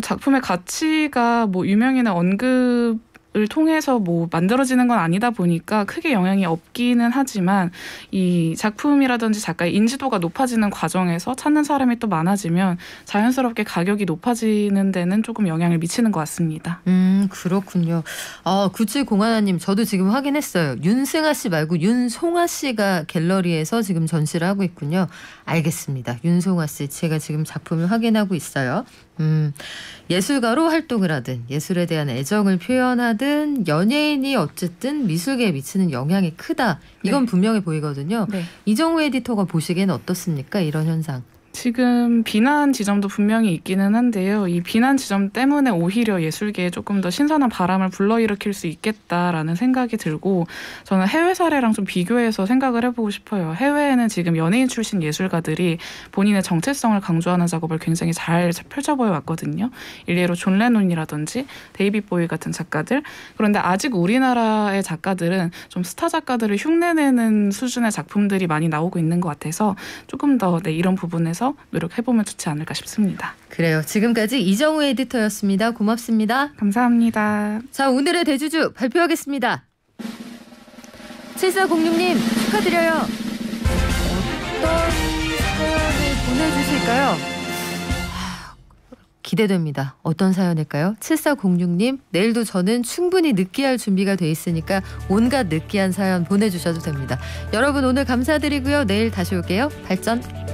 작품의 가치가 뭐 유명이나 언급 을 통해서 뭐 만들어지는 건 아니다 보니까 크게 영향이 없기는 하지만 이 작품이라든지 작가의 인지도가 높아지는 과정에서 찾는 사람이 또 많아지면 자연스럽게 가격이 높아지는 데는 조금 영향을 미치는 것 같습니다. 그렇군요. 9701님 저도 지금 확인했어요. 윤승아 씨 말고 윤송아 씨가 갤러리에서 지금 전시를 하고 있군요. 알겠습니다. 윤송아 씨 제가 지금 작품을 확인하고 있어요. 예술가로 활동을 하든 예술에 대한 애정을 표현하든 연예인이 어쨌든 미술계에 미치는 영향이 크다. 이건 네. 분명해 보이거든요. 네. 이정우 에디터가 보시기에는 어떻습니까? 이런 현상. 지금 비난 지점도 분명히 있기는 한데요. 이 비난 지점 때문에 오히려 예술계에 조금 더 신선한 바람을 불러일으킬 수 있겠다라는 생각이 들고 저는 해외 사례랑 좀 비교해서 생각을 해보고 싶어요. 해외에는 지금 연예인 출신 예술가들이 본인의 정체성을 강조하는 작업을 굉장히 잘 펼쳐보여 왔거든요. 일례로 존 레논이라든지 데이빗 보이 같은 작가들. 그런데 아직 우리나라의 작가들은 좀 스타 작가들을 흉내내는 수준의 작품들이 많이 나오고 있는 것 같아서 조금 더 이런 부분에서 노력해보면 좋지 않을까 싶습니다. 그래요. 지금까지 이정우 에디터였습니다. 고맙습니다. 감사합니다. 자, 오늘의 대주주 발표하겠습니다. 7406님 축하드려요. 어떤 사연을 보내주실까요? 기대됩니다. 어떤 사연일까요? 7406님 내일도 저는 충분히 느끼할 준비가 돼 있으니까 온갖 느끼한 사연 보내주셔도 됩니다. 여러분 오늘 감사드리고요. 내일 다시 올게요. 발전!